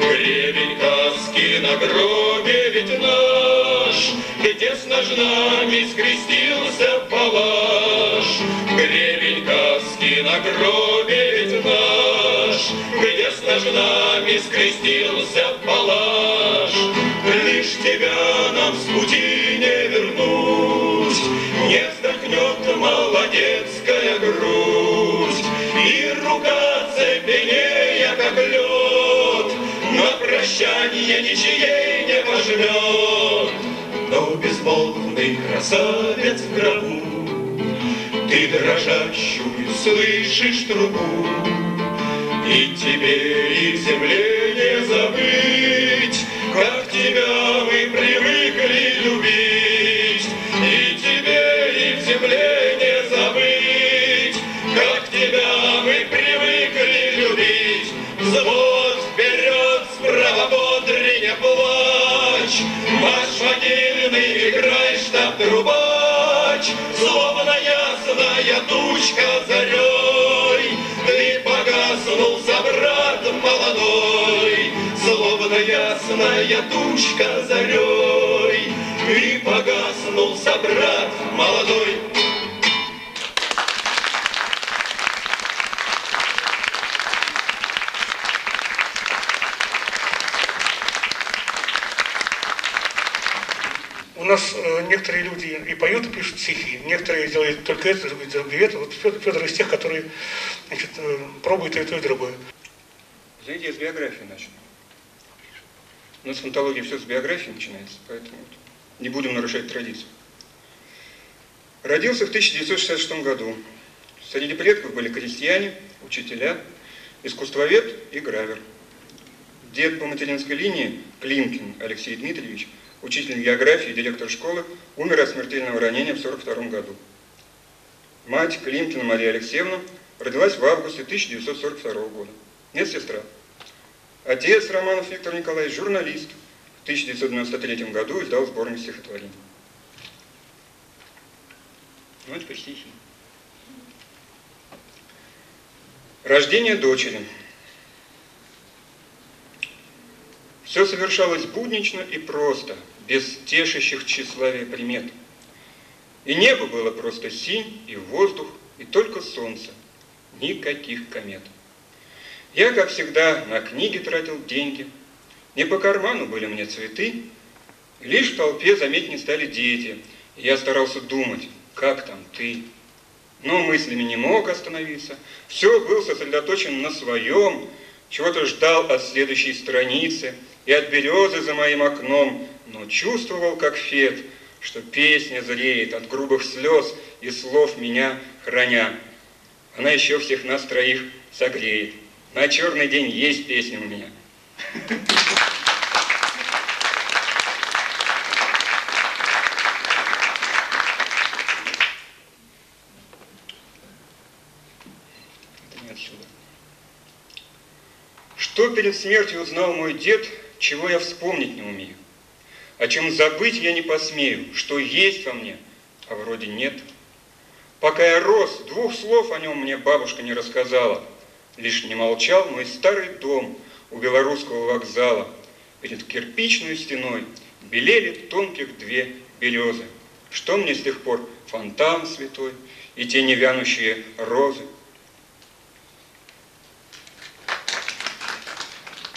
Гребень каски на гробе ведь наш, где с ножнами скрестился палаш. Гребень каски на гробе ведь наш, где с ножнами скрестился палаш. Лишь тебя нам с пути не вернуть, не вздохнет молодецкая грусть. И рука цепенея, как лед, на прощание ничьей не пожмет. Но безмолвный красавец в гробу, ты дрожащую слышишь трубу. И тебе, и земле не забыть, как тебя мы привыкли любить. И тебе, и в земле не забыть, как тебя мы привыкли любить. Взвод вперед, справа бодрый, не плачь. Марш могильный, играй, штаб-трубач. Словно ясная тучка зарей, ты погаснул, собрат молодой. Словно ясная тучка зарей, и погаснул, собрат молодой. У нас некоторые люди и поют, и пишут стихи, некоторые делают только это, другие это. Вот Фёдор из тех, которые, значит, пробуют и то, и другое. Знаете, я с биографии начну. У нас в антологии все с биографии начинается, поэтому не будем нарушать традицию. Родился в 1966 году. Среди предков были крестьяне, учителя, искусствовед и гравер. Дед по материнской линии Климкин Алексей Дмитриевич, учитель географии, директор школы, умер от смертельного ранения в 1942 году. Мать Климкина Мария Алексеевна родилась в августе 1942 года. Нет, сестра. Отец Романов Виктор Николаевич, журналист, в 1993 году издал сборник стихотворений. Ну, теперь стихи. Рождение дочери. Все совершалось буднично и просто, без тешащих тщеславия примет. И небо было просто синь, и воздух, и только солнце, никаких комет. Я, как всегда, на книги тратил деньги, не по карману были мне цветы, лишь в толпе заметнее стали дети, и я старался думать, как там ты. Но мыслями не мог остановиться, все был сосредоточен на своем, чего-то ждал от следующей страницы и от березы за моим окном, но чувствовал, как Фет, что песня зреет от грубых слез и слов меня храня. Она еще всех нас троих согреет. На черный день есть песня у меня. Что перед смертью узнал мой дед, чего я вспомнить не умею? О чем забыть я не посмею, что есть во мне, а вроде нет. Пока я рос, двух слов о нем мне бабушка не рассказала. Лишь не молчал мой старый дом у Белорусского вокзала. Перед кирпичной стеной белели тонких две березы. Что мне с тех пор фонтан святой и те невянущие розы?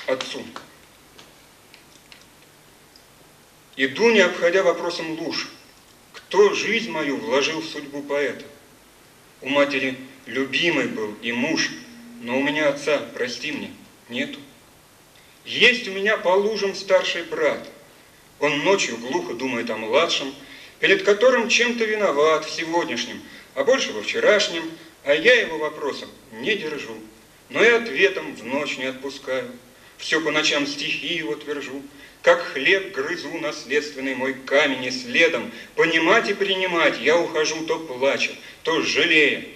Отцу. Иду, не обходя вопросом луж, кто жизнь мою вложил в судьбу поэта. У матери любимый был и муж, но у меня отца, прости мне, нету. Есть у меня по лужам старший брат, он ночью глухо думает о младшем, перед которым чем-то виноват в сегодняшнем, а больше во вчерашнем, а я его вопросом не держу, но и ответом в ночь не отпускаю. Все по ночам стихи его твержу, как хлеб грызу наследственный мой камень и следом. Понимать и принимать я ухожу, то плача, то жалея.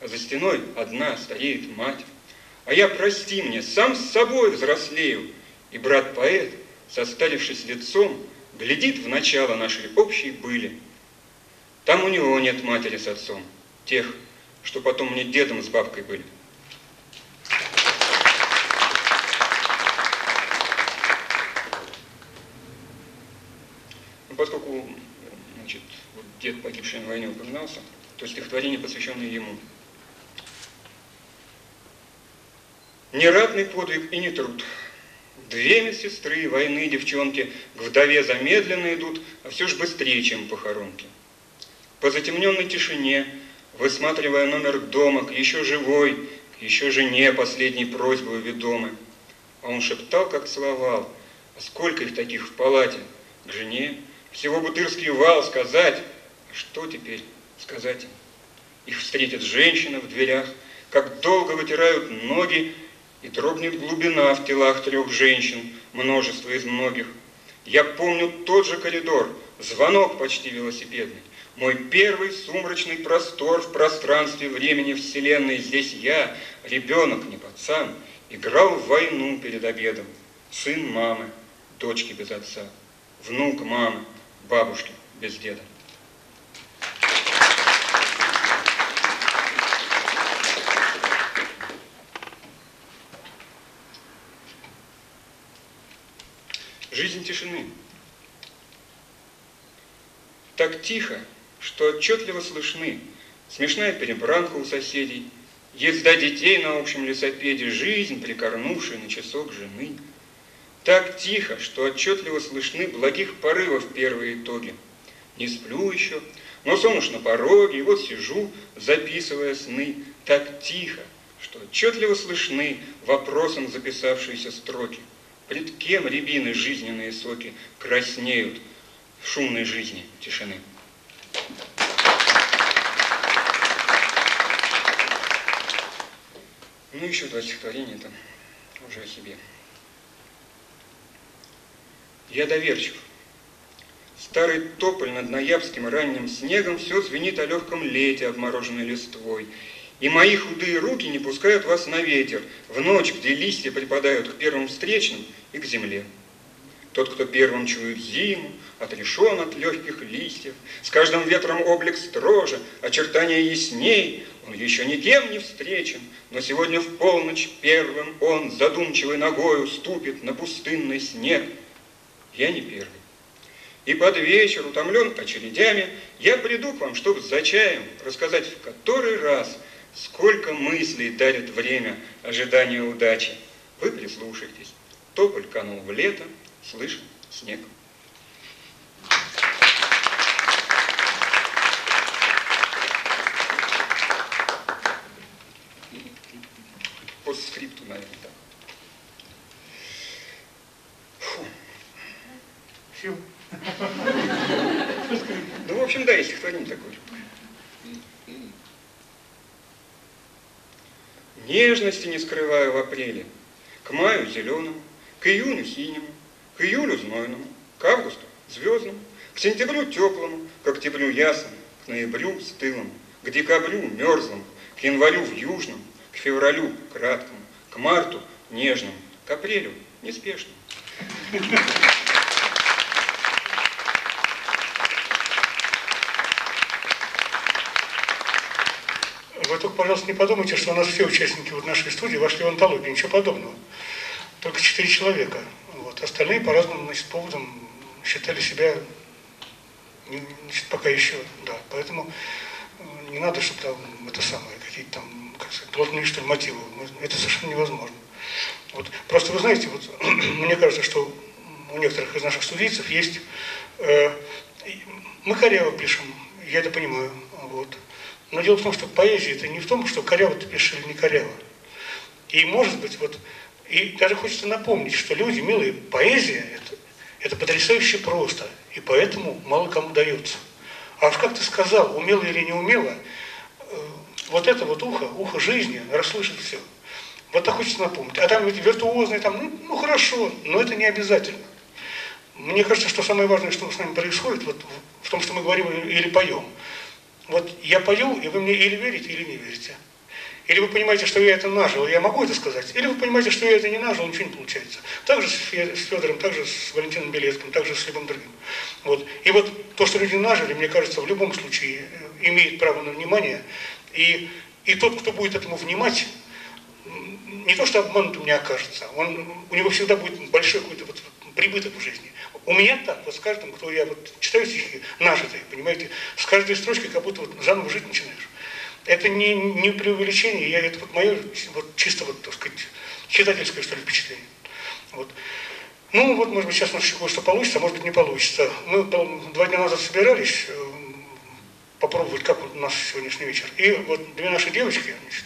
А за стеной одна стоит мать. А я, прости мне, сам с собой взрослею. И брат-поэт, состарившись лицом, глядит в начало нашей общей были. Там у него нет матери с отцом, тех, что потом мне дедом с бабкой были. Поскольку, значит, вот дед, погибший на войне, упоминался, то стихотворение, посвященное ему. Нератный подвиг и не труд. Две медсестры войны, девчонки, к вдове замедленно идут, а все же быстрее, чем похоронки. По затемненной тишине, высматривая номер дома, к еще живой, к еще жене последней просьбой ведомы. А он шептал, как целовал, а сколько их таких в палате, к жене. Всего бутырский вал сказать, что теперь сказать им? Их встретит женщина в дверях, как долго вытирают ноги, и дрогнет глубина в телах трех женщин, множество из многих. Я помню тот же коридор, звонок почти велосипедный, мой первый сумрачный простор в пространстве времени Вселенной. Здесь я, ребенок, не пацан, играл в войну перед обедом, сын мамы, дочки без отца, внук мамы, бабушки без деда. Жизнь тишины. Так тихо, что отчетливо слышны смешная перебранка у соседей, езда детей на общем лесопеде, жизнь, прикорнувшая на часок жены. Так тихо, что отчетливо слышны благих порывов первые итоги. Не сплю еще, но сон уж на пороге, и вот сижу, записывая сны. Так тихо, что отчетливо слышны вопросом записавшиеся строки. Пред кем рябины жизненные соки краснеют в шумной жизни тишины? Ну, еще два стихотворения там уже о себе. Я доверчив. Старый тополь над ноябрьским ранним снегом все звенит о легком лете, обмороженной листвой. И мои худые руки не пускают вас на ветер, в ночь, где листья припадают к первым встречным и к земле. Тот, кто первым чует зиму, отрешен от легких листьев, с каждым ветром облик строже, очертания ясней, он еще никем не встречен, но сегодня в полночь первым он задумчивой ногою ступит на пустынный снег. Я не первый. И под вечер, утомлен очередями, я приду к вам, чтобы за чаем рассказать в который раз, сколько мыслей дарит время ожидания удачи. Вы прислушайтесь. Тополь канул в лето, слышен снег. По скрипту, наверное, так. Ну, в общем, да, есть стихотворение такое. Нежности не скрываю в апреле, к маю зеленому, к июню синему, к июлю знойному, к августу звездному, к сентябрю теплому, к октябрю ясному, к ноябрю стылому, к декабрю мерзлому, к январю вьюжному, к февралю краткому, к марту нежному, к апрелю неспешному. Вы только, пожалуйста, не подумайте, что у нас все участники вот нашей студии вошли в антологию, ничего подобного. Только 4 человека. Вот. Остальные по разным, значит, поводам считали себя, значит, пока еще, да. Поэтому не надо, чтобы там это самое, какие-то там, как сказать, плотные, что ли, мотивы. Это совершенно невозможно. Вот. Просто вы знаете, вот, мне кажется, что у некоторых из наших студийцев есть... мы коряво пишем, я это понимаю. Вот. Но дело в том, что поэзия это не в том, что коряво ты пишешь или не коряво. И может быть, вот, и даже хочется напомнить, что люди, милые, поэзия это потрясающе просто, и поэтому мало кому дается. А уж как ты сказал, умело или не умело, вот это вот ухо жизни расслышит все. Вот так хочется напомнить. А там ведь виртуозные, там, ну хорошо, но это не обязательно. Мне кажется, что самое важное, что с нами происходит, вот в том, что мы говорим или поем. Вот я пою, и вы мне или верите, или не верите. Или вы понимаете, что я это нажил, я могу это сказать. Или вы понимаете, что я это не нажил, ничего не получается. Так же с Фёдором, так же с Валентином Белецким, так же с любым другим. Вот. И вот то, что люди нажили, мне кажется, в любом случае имеет право на внимание. И тот, кто будет этому внимать, не то что обманутым не окажется, у него всегда будет большой какой-то вот прибыток в жизни. У меня так, вот с каждым, кто я вот читаю стихи, нажитые, понимаете, с каждой строчкой как будто вот заново жить начинаешь. Это не преувеличение, это вот мое вот, чисто, вот, так сказать, читательское, что ли, впечатление. Вот. Ну вот, может быть, сейчас у нас кое-что получится, а может быть, не получится. Мы 2 дня назад собирались попробовать, как у нас сегодняшний вечер. И вот 2 наши девочки, значит,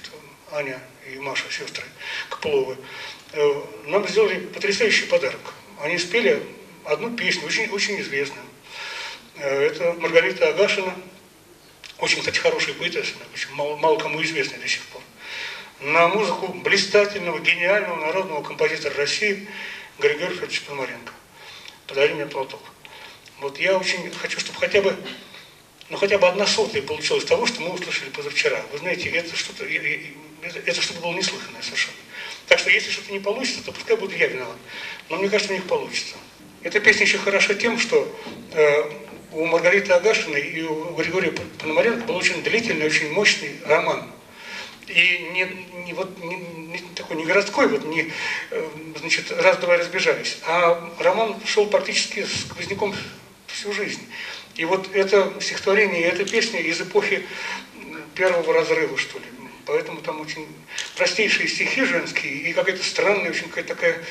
Аня и Маша, сестры Копыловы, нам сделали потрясающий подарок. Они спели одну песню, очень, очень известную. Это Маргарита Агашина, очень, кстати, хорошая поэтесса, очень мало кому известная до сих пор. На музыку блистательного, гениального народного композитора России Григория Федоровича Пономаренко. «Подари мне платок». Вот я очень хочу, чтобы хотя бы 1/100 получилось того, что мы услышали позавчера. Вы знаете, это что-то было неслыханное совершенно. Так что если что-то не получится, то пускай буду я виноват. Но мне кажется, у них получится. Эта песня еще хороша тем, что у Маргариты Агашиной и у Григория Пономаренко был очень длительный, очень мощный роман. И не городской, вот не значит, раз-два разбежались, а роман шел практически с сквозняком всю жизнь. И вот это стихотворение, эта песня из эпохи первого разрыва, что ли. Поэтому там очень простейшие стихи женские и какая-то странная, очень какая-то такая...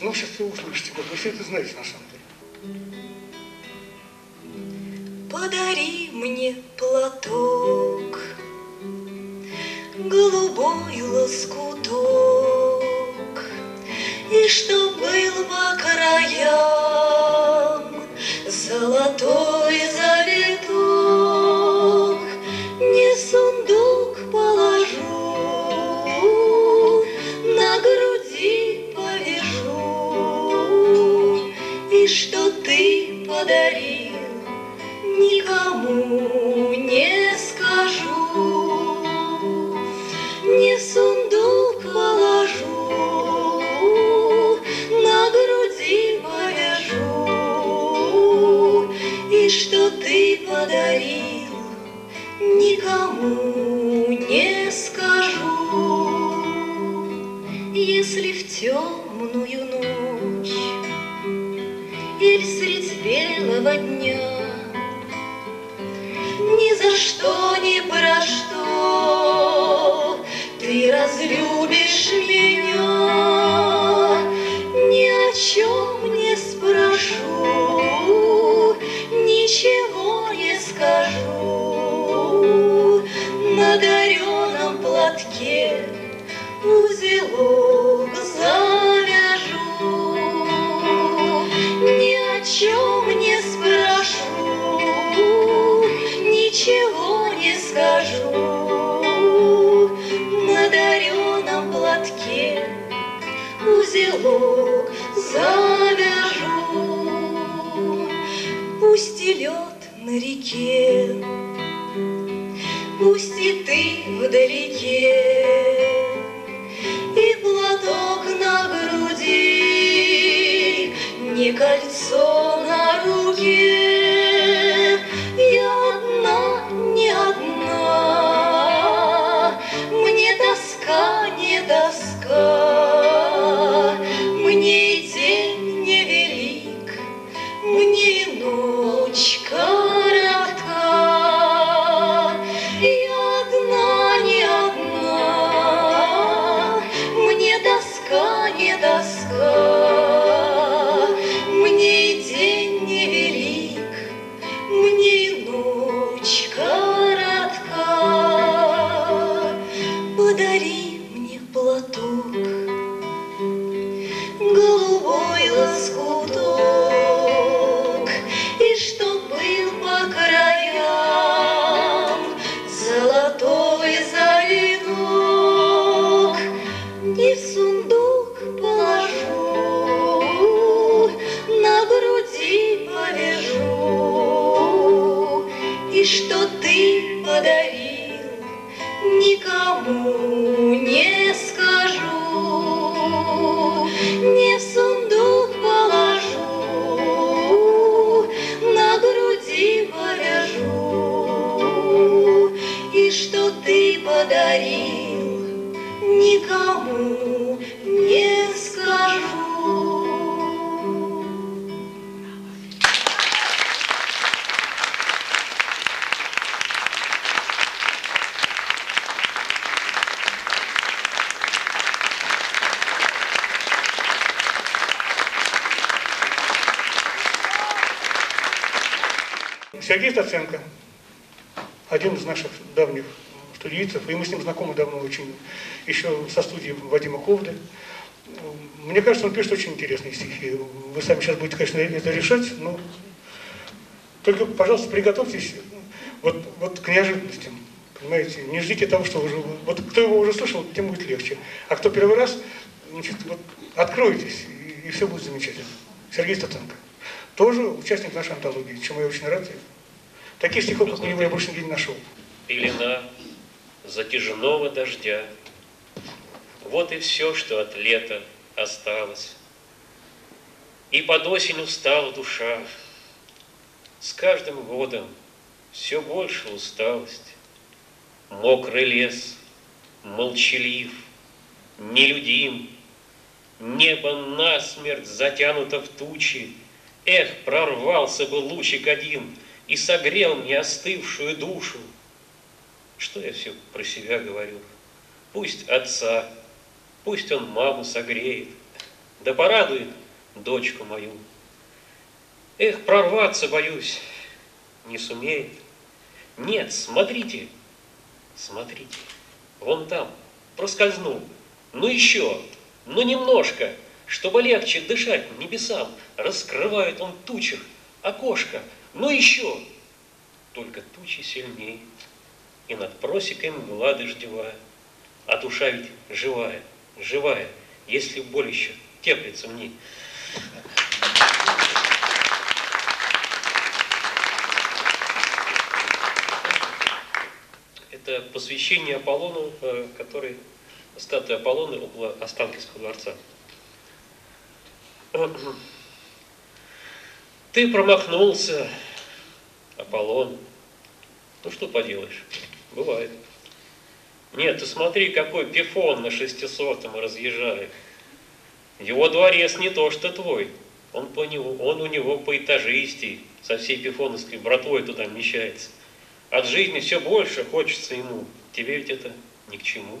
Ну, сейчас вы услышите, вот вы все это знаете на самом деле. Подари мне платок, голубой лоскуток, и чтоб был по краям золотой завиток, не сундук положу, на груди повяжу, и что ты подари. Никому не скажу, не сундук положу, на груди повяжу, и что ты подарил, никому не скажу. Если в темную ночь или средь белого дня ни за что, ни про что ты разлюбишь меня, ни о чем не спрошу, ничего не скажу. На дареном платке узелок завяжу, ни о чем не спрошу, ничего не скажу. На дареном платке узелок реке, пусть и ты вдалеке, и платок на груди, не кольцо на руке. Я одна, не одна, мне тоска, не тоска, мне и день невелик, мне и ночь коротка. Я одна, не одна, мне тоска, не тоска, мне и день невелик, мне и ночь коротка. Подари мне платок, голубой лоскуток, и чтоб был по краям золотой завиток. И в сундук положу, на груди повяжу, и что ты подарил, никому не скажу. Не в сундук положу, на груди повяжу, и что ты подарил, никому не скажу. Сергей Стаценко, один из наших давних студийцев, и мы с ним знакомы давно очень, еще со студии Вадима Ковды. Мне кажется, он пишет очень интересные стихи. Вы сами сейчас будете, конечно, это решать, но только, пожалуйста, приготовьтесь вот к неожиданностям, понимаете? Не ждите того, что уже... Вот кто его уже слышал, тем будет легче. А кто первый раз, значит, вот откройтесь, и все будет замечательно. Сергей Стаценко. Тоже участник нашей антологии, чему я очень рад. Таких стихов, как у него, я больше нигде не нашел. Пелена затяжного дождя, вот и все, что от лета осталось. И под осень устала душа, с каждым годом все больше усталость. Мокрый лес, молчалив, нелюдим, небо насмерть затянуто в тучи. Эх, прорвался бы лучик один и согрел мне остывшую душу. Что я все про себя говорю? Пусть отца, пусть он маму согреет, да порадует дочку мою. Эх, прорваться боюсь, не сумеет. Нет, смотрите, смотрите, вон там, проскользнул. Ну еще, ну немножко. Чтобы легче дышать небесам, раскрывает он в тучах окошко. Но еще, только тучи сильней, и над просекой мгла дождевая. А душа ведь живая, живая, если боль еще теплится в ней. Это посвящение Аполлону, который, статуя Аполлона около Останкинского дворца. Ты промахнулся, Аполлон. Ну что поделаешь, бывает. Нет, ты смотри, какой пифон на 600-м разъезжает. Его дворец не то, что твой. Он у него по этажистей, со всей пифоновской братвой туда вмещается. От жизни все больше хочется ему. Тебе ведь это ни к чему.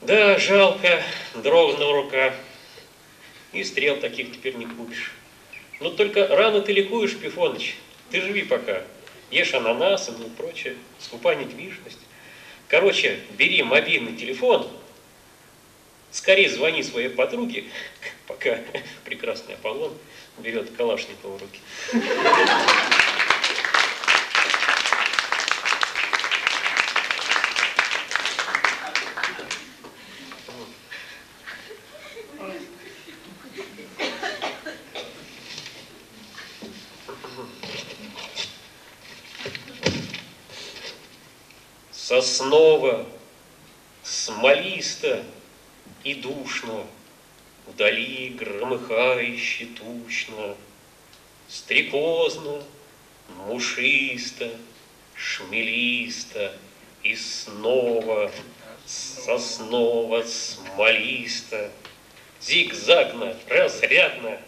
Да, жалко, дрогнула рука. И стрел таких теперь не купишь. Но только рано ты ликуешь, Пифоныч. Ты живи пока. Ешь ананасы, ну и прочее. Скупай недвижимость. Короче, бери мобильный телефон. Скорее звони своей подруге, пока прекрасный Аполлон берет Калашникова в руки. Соснова, смолисто и душно, вдали громыхающе тучно, стрекозно, мушисто, шмелисто и снова соснова, смолисто, зигзагно, разрядно,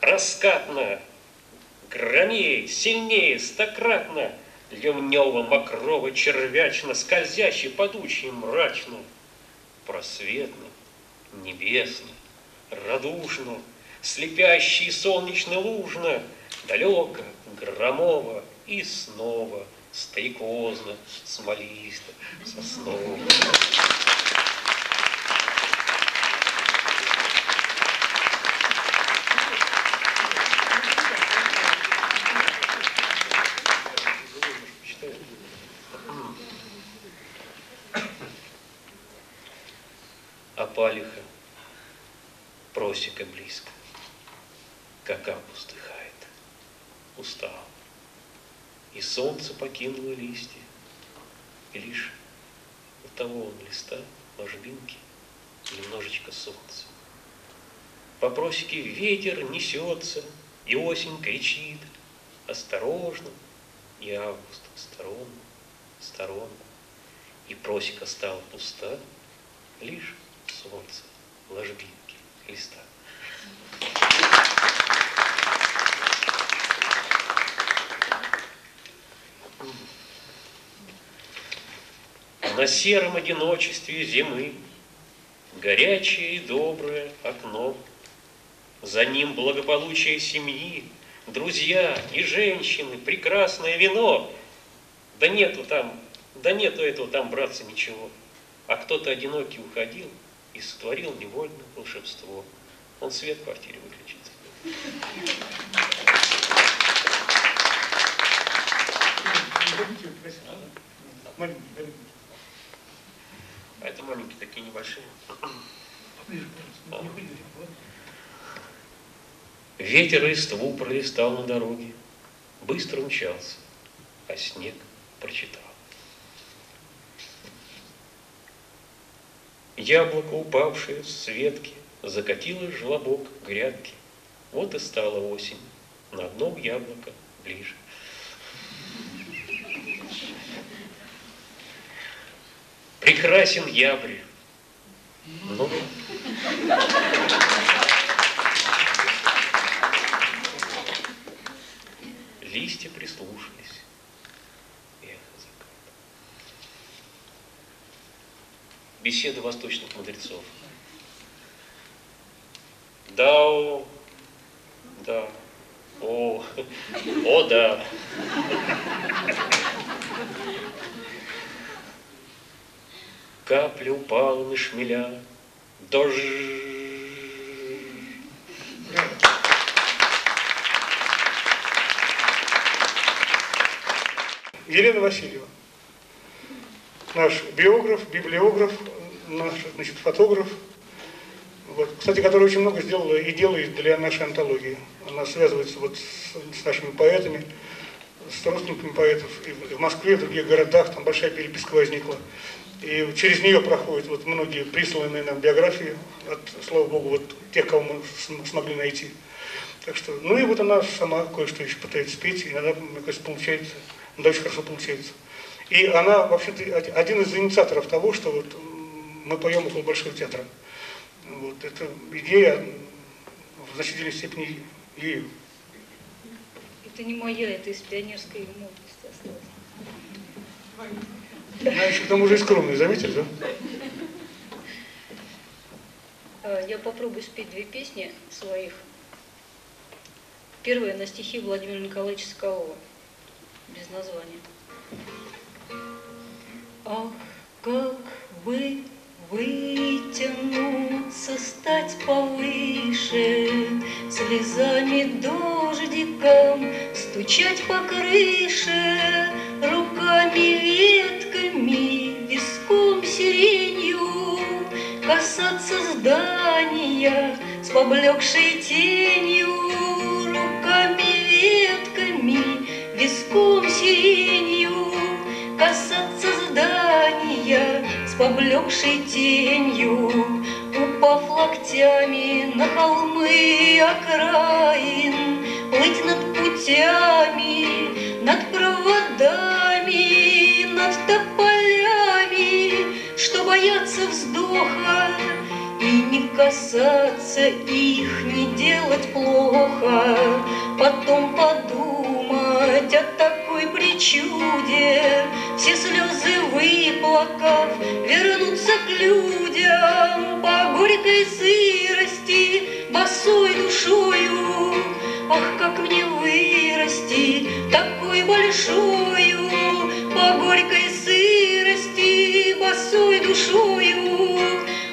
раскатно, громей, сильнее, стократно, ливнево, мокрово, червячно, скользяще, падуче, мрачно, просветно, небесно, радужно, слепяще и солнечно, лужно, далеко, громово и снова, стрекозно, смолисто, сосново. Опалиха, просека близко, каков вздыхает, устал, и солнце покинуло листья, и лишь от того он листа, ложбинки, немножечко солнца. По просеке ветер несется, и осень кричит, осторожно, и август в сторону, в сторонку, и просека стала пуста, лишь солнце, ложбинки, листа. На сером одиночестве зимы горячее и доброе окно. За ним благополучие семьи, друзья и женщины, прекрасное вино. Да нету этого там, братцы, ничего. А кто-то одинокий уходил и сотворил невольно волшебство. Он свет в квартире выключит. А это маленькие, такие небольшие. Ветер листву пролистал на дороге, быстро умчался, а снег прочитал. Яблоко, упавшее с ветки, закатило желобок грядки. Вот и стала осень, на одном яблоко ближе. Прекрасен ябрь. Ну. Листья прислушались. Беседы восточных мудрецов. Дао, да, о да. Капля упала на шмеля, дождь. Елена Васильева. Наш биограф, библиограф, наш, значит, фотограф, вот, кстати, который очень много сделал и делает для нашей антологии. Она связывается вот с нашими поэтами, с родственниками поэтов и в Москве, и в других городах, там большая переписка возникла. И через нее проходят вот многие присланные нам биографии, от, слава богу, вот тех, кого мы смогли найти. Так что, ну и вот она сама кое-что еще пытается петь, и она, мне кажется, получается, она очень хорошо получается. И она, вообще-то, один из инициаторов того, что вот мы поем около Большого театра. Вот, эта идея в значительной степени ею. Это не моя, это из пионерской молодости осталось. Она еще к тому же и скромная, заметили, да? Я попробую спеть две песни своих. Первая на стихи Владимира Николаевича Соколова, без названия. Ах, как бы вытянуться, стать повыше, слезами дождиком стучать по крыше, руками ветками, виском сиренью касаться здания с поблекшей тенью, руками ветками, виском сиренью касаться с поблекшей тенью, упав локтями на холмы окраин, плыть над путями, над проводами, над тополями, что боятся вздоха и не касаться их, не делать плохо, потом подумать о такой причуде, все слезы выплакав, вернуться к людям по горькой сырости, босой душою. Ах, как мне вырасти такой большою, по горькой сырости, босой душою.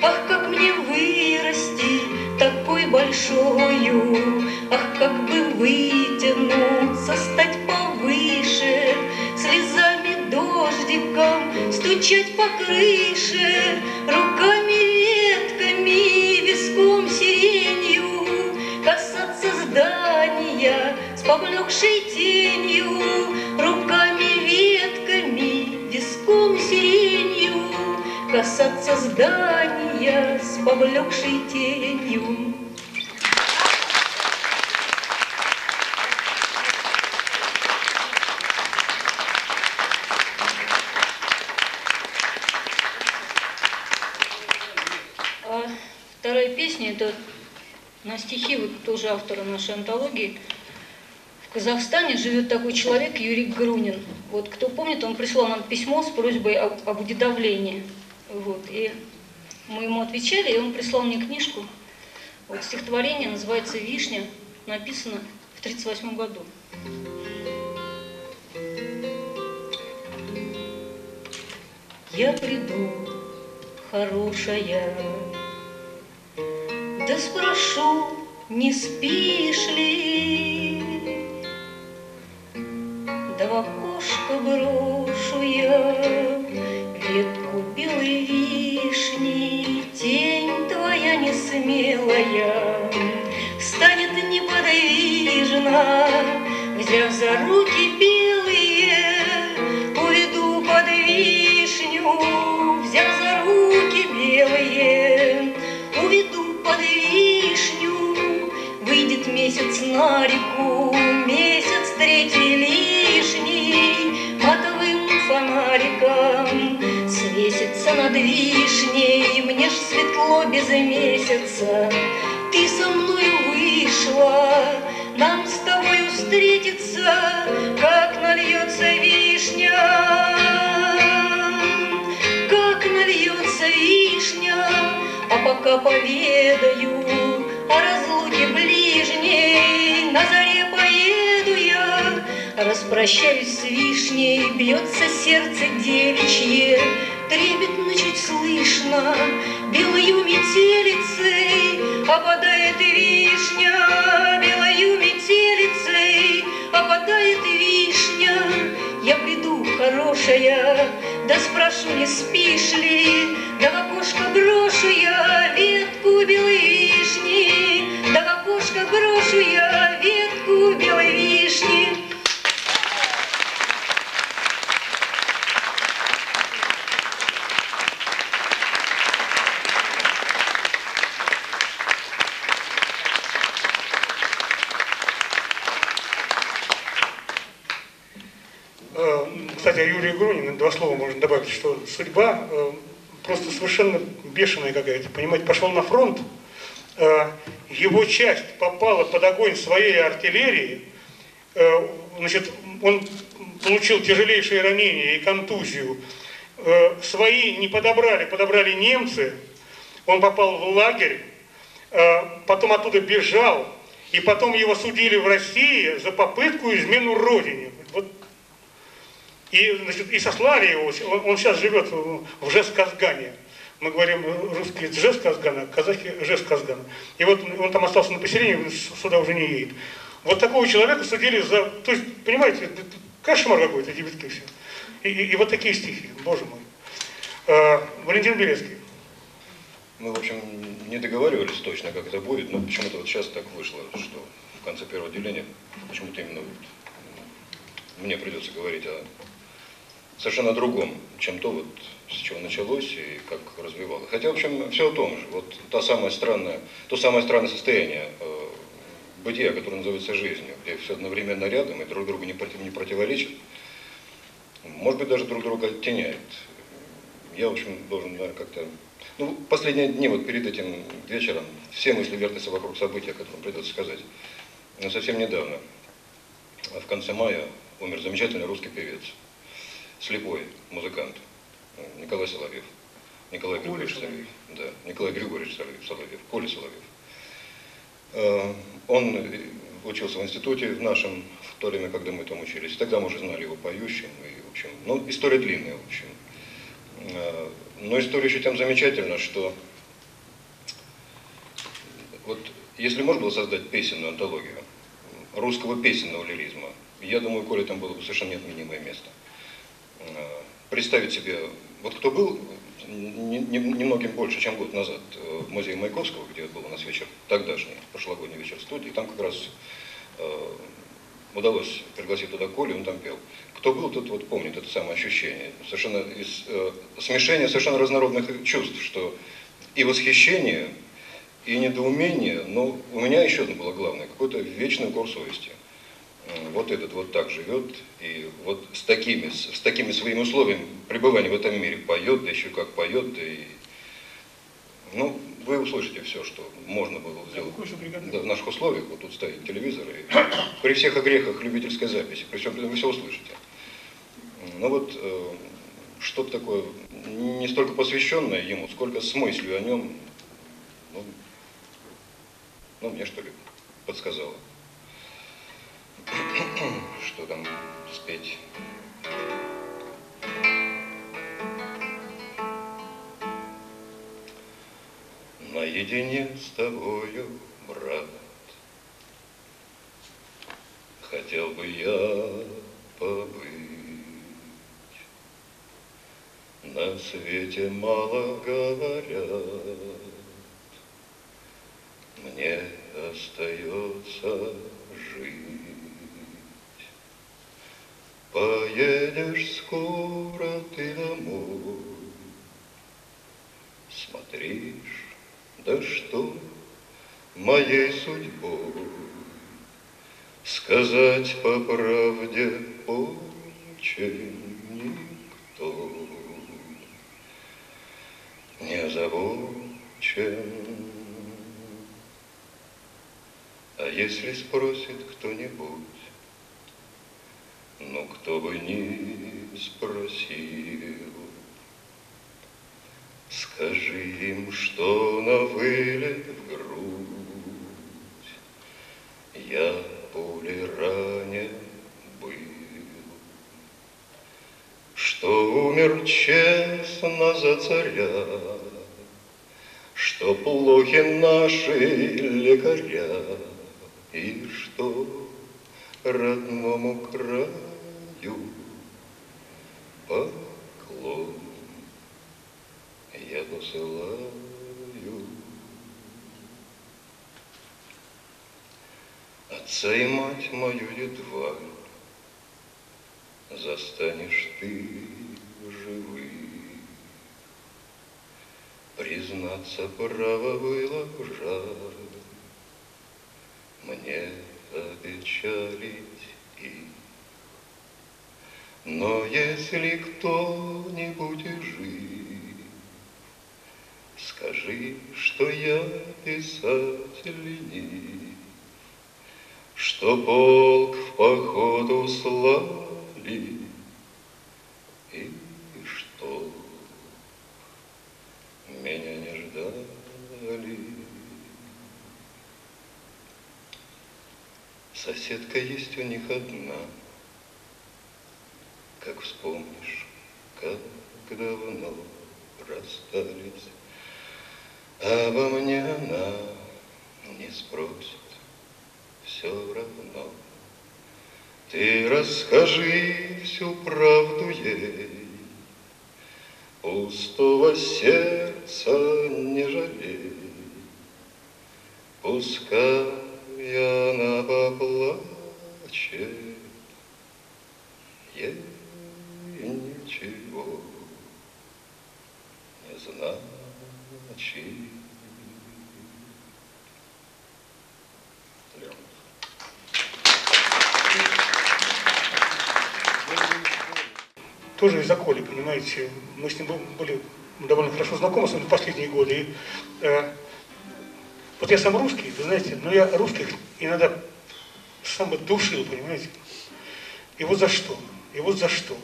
Ах, как мне вырасти такой большою, ах, как бы вытянуться, стать повыше, слезами дождиком стучать по крыше, руками ветками, виском сиренью, касаться здания с поблекшей тенью, руками ветками, виском сиренью, касаться здания с поблекшей тенью. А вторая песня — это на стихи, вот тоже автора нашей антологии. В Казахстане живет такой человек Юрий Грунин. Вот кто помнит, он прислал нам письмо с просьбой об удедовлении. Вот, и мы ему отвечали, и он прислал мне книжку. Вот, стихотворение называется «Вишня», написано в 1938 году. Я приду, хорошая, да спрошу, не спишь ли, да в окошко брошу я ветку белой вишни, тень твоя несмелая станет неподвижна, взяв за руки белые, уведу под вишню, взяв за руки белые, уведу под вишню, выйдет месяц на реку, месяц третий лишний, матовым фонариком свесится над вишней, мне ж светло без месяца. Ты со мною вышла, нам с тобою встретиться, как нальется вишня, как нальется вишня. А пока поведаю о разлуке ближней, на заре поеду я, распрощаюсь с вишней, бьется сердце девичье, трепетно чуть слышно, белою метелицей опадает вишня, белою метелицей опадает вишня. Я приду, хорошая, да спрошу, не спишь ли, да в окошко брошу я ветку белой вишни, да в окошко брошу я ветку белой вишни. Кстати, Юрий Грунин, два слова можно добавить, что судьба просто совершенно бешеная какая-то, понимаете, пошел на фронт, его часть попала под огонь своей артиллерии, значит, он получил тяжелейшие ранения и контузию, свои не подобрали, подобрали немцы, он попал в лагерь, потом оттуда бежал, и потом его судили в России за попытку измену родине. И, значит, и сослали его, он сейчас живет в Жезказгане. Мы говорим, русские Жезказгана, казахи Жезказгана. И вот он там остался на поселении, сюда уже не едет. Вот такого человека судили за... То есть, понимаете, кошмар какой-то, дебютки все. И вот такие стихи, боже мой. Валентин Белецкий. Мы, в общем, не договаривались точно, как это будет, но почему-то вот сейчас так вышло, что в конце первого отделения почему-то именно вот мне придется говорить о совершенно другом, чем то, вот, с чего началось и как развивалось. Хотя, в общем, все о том же. Вот то самое странное состояние бытия, которое называется жизнью, где все одновременно рядом и друг другу не противоречит, может быть, даже друг друга оттеняет. Я, в общем, должен, наверное, как-то... Ну, последние дни, вот перед этим вечером, все мысли вертятся вокруг события, о котором придется сказать. Но совсем недавно, в конце мая, умер замечательный русский певец, слепой музыкант Николай Соловьев. Николай Григорьевич Соловьев. Да, Николай Григорьевич Соловьев, Коля Соловьев. Он учился в институте в нашем, в то время, когда мы там учились. Тогда мы уже знали его поющим. И, в общем, ну, история длинная, в общем. Но история еще тем замечательна, что вот если можно было создать песенную антологию русского песенного лиризма, я думаю, Коле там было бы совершенно неотменимое место. Представить себе, вот кто был немногим больше, чем год назад в музее Маяковского, где был у нас вечер, тогдашний, прошлогодний вечер в студии, там как раз удалось пригласить туда Колю, он там пел. Кто был, тот вот помнит это самое ощущение. Совершенно смешение совершенно разнородных чувств, что и восхищение, и недоумение, но у меня еще одно было главное, какой-то вечный укор совести. Вот этот вот так живет, и вот с такими своими условиями пребывания в этом мире поет, да еще как поет, да и... Ну, вы услышите все, что можно было сделать в наших условиях. Вот тут стоит телевизор, и при всех огрехах любительской записи, при всем этом вы все услышите. Ну вот, что-то такое, не столько посвященное ему, сколько с мыслью о нем, ну мне что ли подсказало. Что там спеть? Наедине с тобою, брат, хотел бы я побыть. На свете мало говорят, мне остается жить. Поедешь скоро ты домой, смотришь, да что моей судьбой сказать по правде очень никто не забочен. А если спросит кто-нибудь, ну, кто бы ни спросил, скажи им, что на вылет в грудь я пулей ранен был, что умер честно за царя, что плохи наши лекаря, и что родному краю поклон я посылаю. Отца и мать мою едва застанешь ты живы. Признаться, право было жаль мне опечалить их. Но если кто-нибудь жив, скажи, что я писатель ленив, что полк в поход услали, и что меня не ждали. Соседка есть у них одна, как вспомнишь, как давно расстались. Обо мне она не спросит, все равно. Ты расскажи всю правду ей, пустого сердца не жалей. Пускай она поплачет, ей и голову. Не знаю ночей. Тоже из-за Коли, понимаете, мы с ним были довольно хорошо знакомы, особенно в последние годы. И, вот я сам русский, вы знаете, но я русских иногда сам душил, понимаете. И вот за что, и вот за что.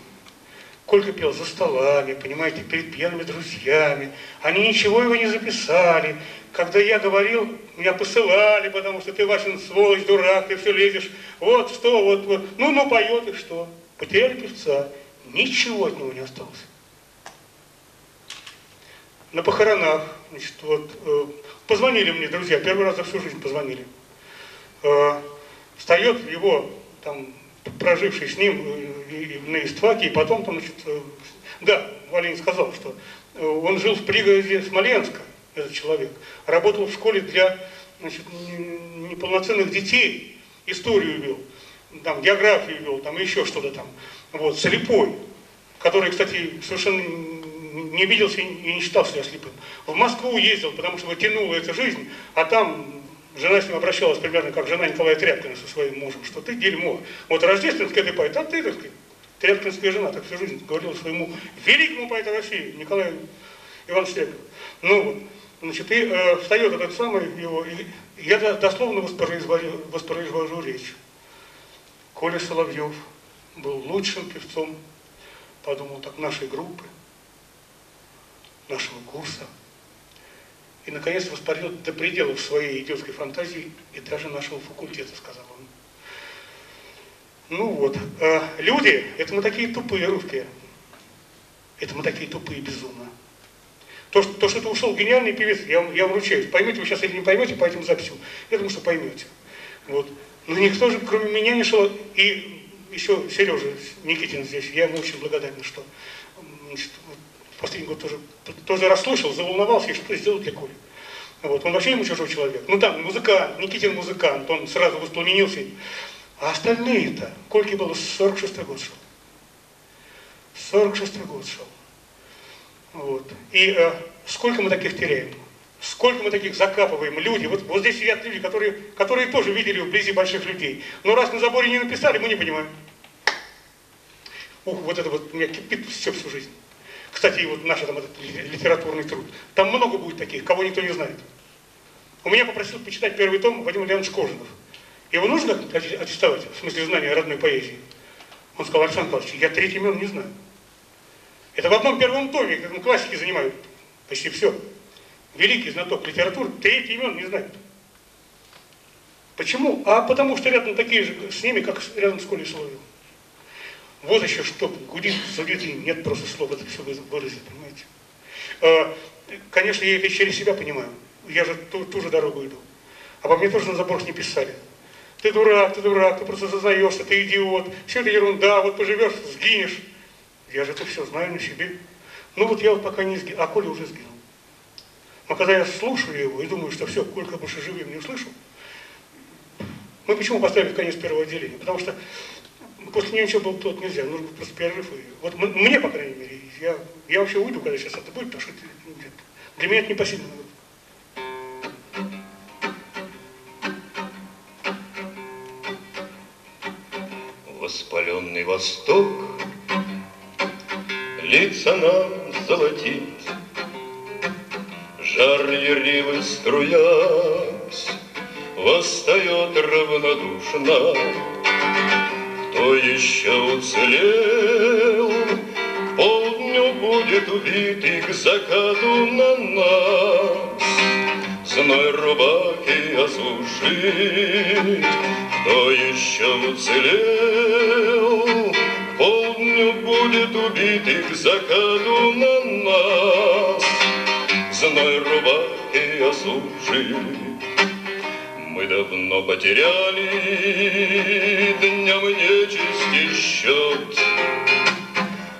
Колька пел за столами, понимаете, перед пьяными друзьями. Они ничего его не записали. Когда я говорил, меня посылали, потому что ты, Васин, сволочь, дурак, ты все лезешь. Вот что, вот. Ну, поет, и что? Потеряли певца. Ничего от него не осталось. На похоронах, значит, вот, позвонили мне друзья, первый раз за всю жизнь позвонили. Встает его, там, проживший с ним на истфаке, и потом, там, значит, да, Валентин сказал, что он жил в пригороде Смоленска, этот человек, работал в школе для, значит, неполноценных детей, историю вел, там, географию вел, там, еще что-то там. Вот, слепой, который, кстати, совершенно не виделся и не считал себя слепым. В Москву ездил, потому что тянула эта жизнь, а там жена с ним обращалась примерно как жена Николая Тряпкина со своим мужем, что ты дерьмо. Вот рождественская ты поэт, а ты, так сказать, тряпкинская жена, так всю жизнь говорила своему великому поэту России, Николаю Ивановичу Тряпкину. Ну вот, значит, и встает этот самый его, и я дословно воспроизвожу речь. Коля Соловьев был лучшим певцом, подумал так, нашей группы, нашего курса. И, наконец, воспарил до пределов своей идиотской фантазии и даже нашего факультета, сказал он. Ну вот, люди, это мы такие тупые русские, это мы такие тупые безумно. То, что ты ушел гениальный певец, я вручаюсь. Поймете вы сейчас или не поймете по этим записям, я думаю, что поймете. Вот. Но никто же, кроме меня, не шел. И еще Сережа Никитин здесь, я ему очень благодарен, что, значит, в последний год тоже расслышал, заволновался, и что сделать для Коли. Вот. Он вообще ему чужой человек. Ну там, музыкант, Никитин музыкант, он сразу воспламенился. А остальные-то, Кольке было 46-й год шел. 46-й год шел. Вот. И сколько мы таких теряем? Сколько мы таких закапываем, люди, вот здесь сидят люди, которые тоже видели вблизи больших людей. Но раз на заборе не написали, мы не понимаем. Ух, вот это вот у меня кипит все всю жизнь. Кстати, и вот наш там этот литературный труд. Там много будет таких, кого никто не знает. У меня попросил почитать первый том Владимир Леонидович Кожинов. Его нужно аттестовать, в смысле знания родной поэзии? Он сказал, Александр Николаевич, я 3 имен не знаю. Это в одном первом томе, как классики занимают почти все. Великий знаток литературы 3 имен не знает. Почему? А потому что рядом такие же с ними, как рядом с Колей Соловьевым. Вот еще что, гудит, судит, нет просто слов, это все выразит, понимаете. Конечно, я это через себя понимаю. Я же ту же дорогу иду. Обо мне тоже на заборах не писали. Ты дурак, ты просто зазнаешься, ты идиот, все это ерунда, вот поживешь, сгинешь. Я же это все знаю на себе. Ну вот я вот пока не сгинул, а Коля уже сгинул. Но когда я слушаю его и думаю, что все, Колька больше живым не услышал, мы почему поставили конец первого отделения? Потому что после нее ничего было делать нельзя, нужен просто перерыв. И вот мне, по крайней мере, я вообще уйду, когда сейчас это будет, потому что для меня это непосильно. Воспаленный Восток лица нам золотит. Жар Еривы струясь, восстает равнодушно. Кто еще уцелел, к полдню будет убит и к закату на нас. Зной рубахи осушит. Кто еще уцелел, к полдню будет убит и к закату на нас. Зной рубахи осушит. Мы давно потеряли днем нечисти счет,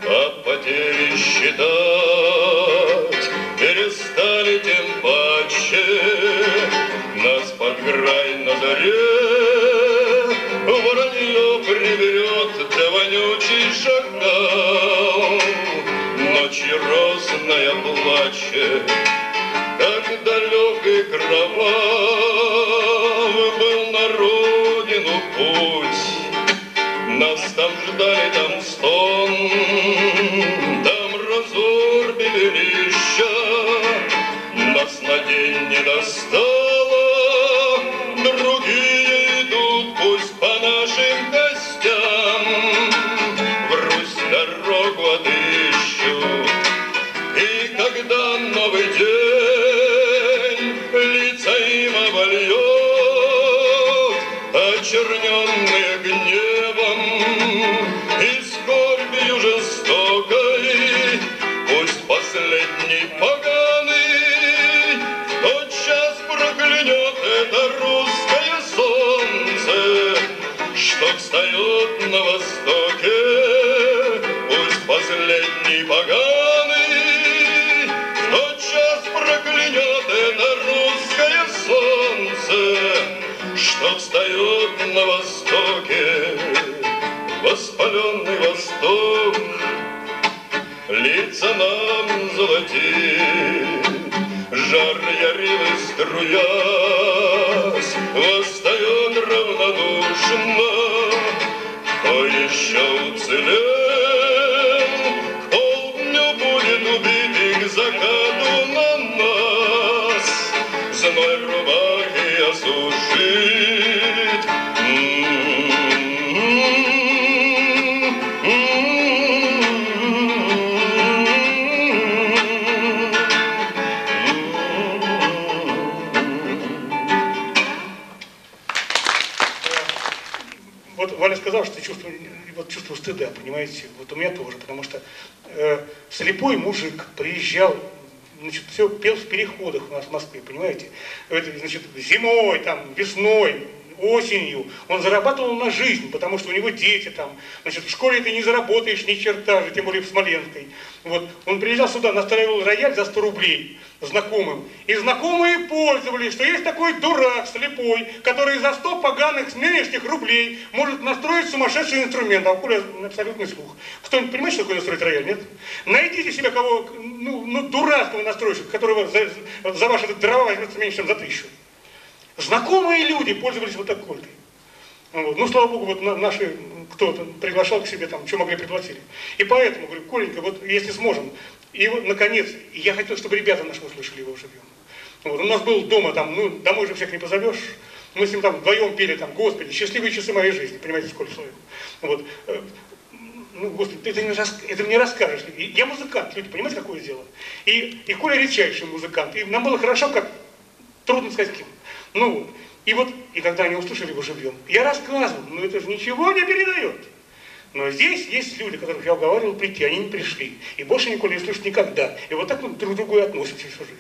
а потери считать перестали тем паче. Нас под грань на заре воронье приберет для вонючий шакал. ночи розная плачет, как далекой кровавый был на родину путь. Нас там ждали, там стон, там разор, белилища, нас на день не достало, другие идут, пусть по нашим костям. В Русь дорогу отыщу, и когда новый день лица им обольет, очерненные гневом и скорбью жестокой, пусть последний поганый в тот час проклянет это русское солнце, что встает на востоке. Пусть последний поганый в тот час проклянет это русское солнце, что встает на востоке. Воспаленный восток лица нам золотит, жар ярила струясь восстает равнодушно. Кто еще уцелел, к полдню будет убит и к закату на нас зной рубахи осушит. Валя сказал, что чувство стыда, понимаете, вот у меня тоже, потому что слепой мужик приезжал, значит, все пел в переходах у нас в Москве, понимаете, значит, зимой, там, весной, осенью, он зарабатывал на жизнь, потому что у него дети там, значит, в школе ты не заработаешь ни черта же, тем более в Смоленской. Вот, он приезжал сюда, настраивал рояль за 100 рублей знакомым, и знакомые пользовались, что есть такой дурак слепой, который за 100 поганых смешных рублей может настроить сумасшедший инструмент, а хули абсолютный слух. Кто-нибудь понимает, что такое настроить рояль, нет? Найдите себе кого, ну дурацкого настройщика, которого за ваши дрова возьмется меньше, чем за 1000. Знакомые люди пользовались вот такой. Вот. Ну, слава богу, вот наши кто-то приглашал к себе, там, что могли, пригласили. И поэтому, говорю, Коленька, вот если сможем. И вот, наконец, я хотел, чтобы ребята наши услышали его живьем. Вот. У нас был дома, там, ну, домой же всех не позовешь. Мы с ним там вдвоем пели, там, Господи, счастливые часы моей жизни, понимаете, сколько слов. Вот. Ну, Господи, ты это мне расскажешь. Я музыкант, люди, понимаете, какое дело? И Коля редчайший музыкант. И нам было хорошо, как трудно сказать кем. Ну, и когда они услышали его живьем, я рассказывал, но это же ничего не передает. Но здесь есть люди, которых я уговаривал прийти, они не пришли. И больше никого не слышат никогда. И вот так мы друг к другу и относимся всю жизнь.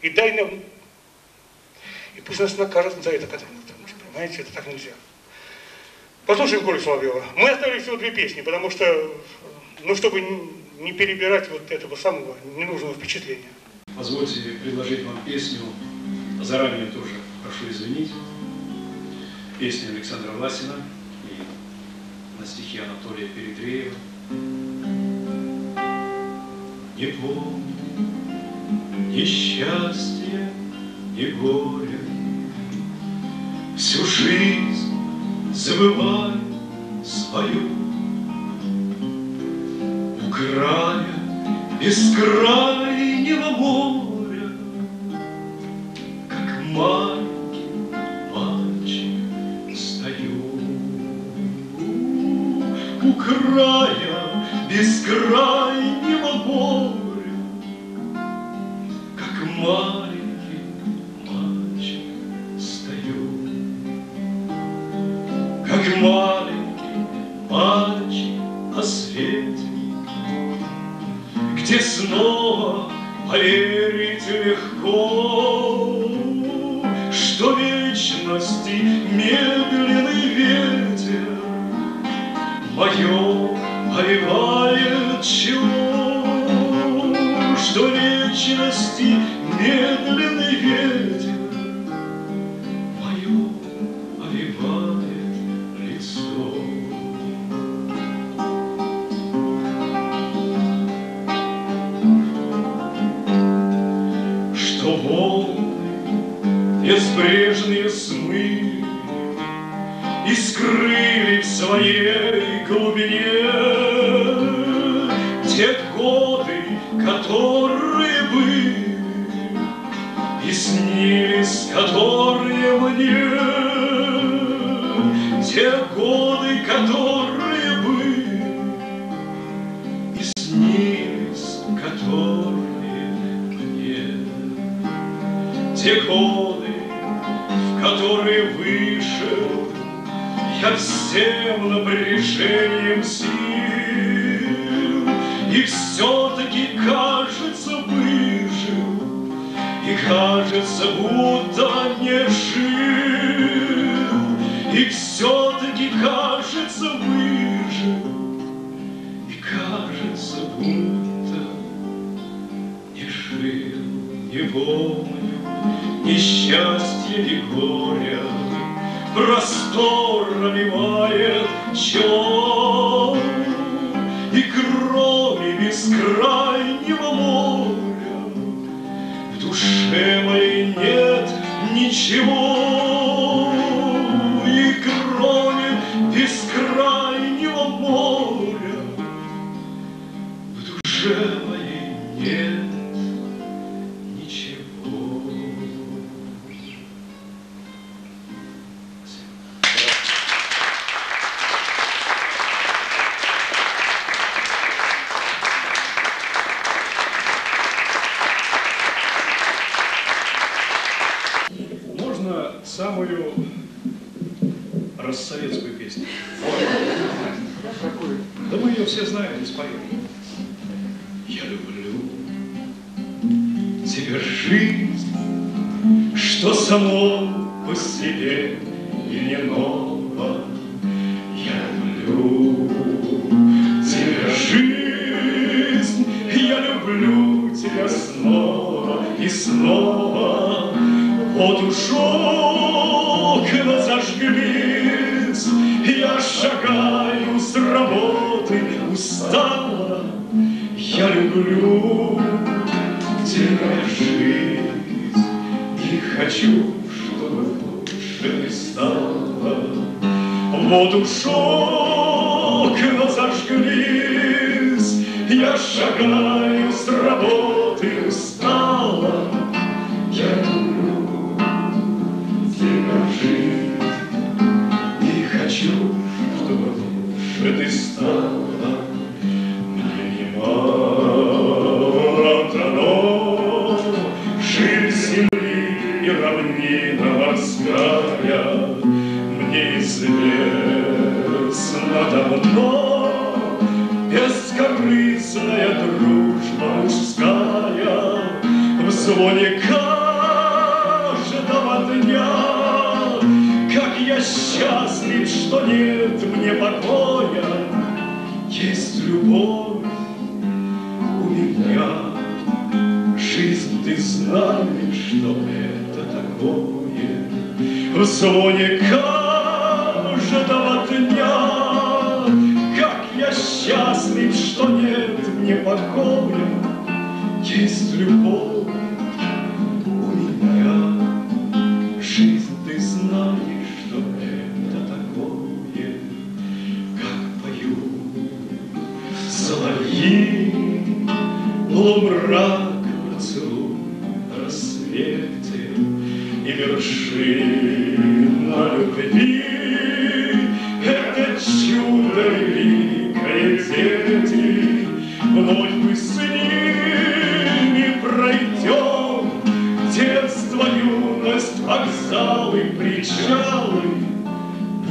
И дай нам... И пусть нас накажут за это, потому что, понимаете, это так нельзя. Послушаем Колю Соловьева. Мы оставили всего 2 песни, потому что, ну, чтобы не перебирать вот этого самого ненужного впечатления. Позвольте предложить вам песню... Заранее тоже прошу извинить. Песня Александра Васина и на стихи Анатолия Передреева. Не помню ни счастья, ни горя, всю жизнь забываю свою. У края бескрайнего моря маленький мальчик стою, у края бескрайнего моря, как маленький мальчик стою, как маленький мальчик на свете, где снова поверить легко. Что вечности медленный ветер мое поливает чего? Что вечности медленный ветер мое поливает лицо. что волны беспрежные смыли и скрыли в своей глубине те годы, которые были, и снились, которые мне, те годы, которые были, и снились, которые мне, те годы, в которые вышел я всем напряжением сил, и все-таки кажется выжил, и кажется, будто не жил, и все-таки кажется выжил, и кажется, будто не жил. Не помню ни счастья, ни горя, простор наливает чел, и кроме бескрайнего моря в душе моей нет ничего, и кроме бескрайнего моря в душе моей нет. Самую рассоветскую песню. Да мы ее все знаем, не споем. Я люблю тебя, жизнь, что само по себе и не ново. Я люблю тебя, жизнь, я люблю тебя снова и снова. Вот уж окна зажглись, я шагаю с работы устала. Я люблю тебя, жизнь, и хочу, чтобы лучше стало. Вот уж окна зажглись, я шагаю с работы устала. Я люблю жизнь, и хочу, чтобы лучше ты стала. Мне немало дано, жизнь земли и равнина морская. Мне известно давно бескорыстная дружба мужская. В звоне каждого дня я счастлив, что нет мне покоя, есть любовь у меня. Жизнь, ты знаешь, что это такое. В звоне каждого дня, как я счастлив, что нет мне покоя, есть любовь у меня. Жизнь, ты знаешь, полумрак поцелуй рассветы, и вершина любви — это чудо великое, дети. Вновь мы с ними пройдем детство, юность, вокзалы, причалы.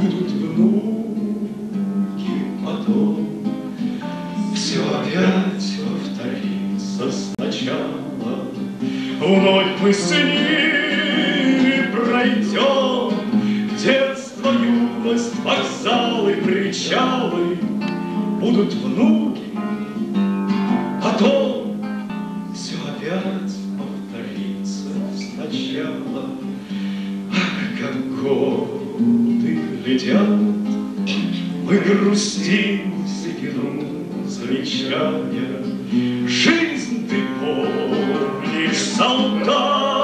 Будут внуки потом, все опять сначала. Вновь мы с ними пройдем детство, юность, вокзалы, причалы. Будут внуки, потом все опять повторится сначала. Ах, как годы летят, мы грустим, седину замечая. Жизнь, ты помнишь, солдат?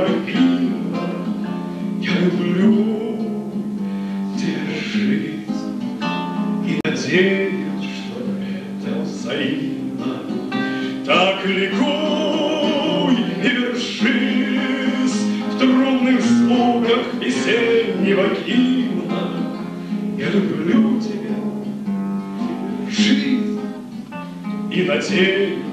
пропила, я люблю, держись и надеюсь, что это взаимно. Так ликуй и вершись в трудных звуках весеннего гимна. Я люблю тебя, жизнь и надеюсь.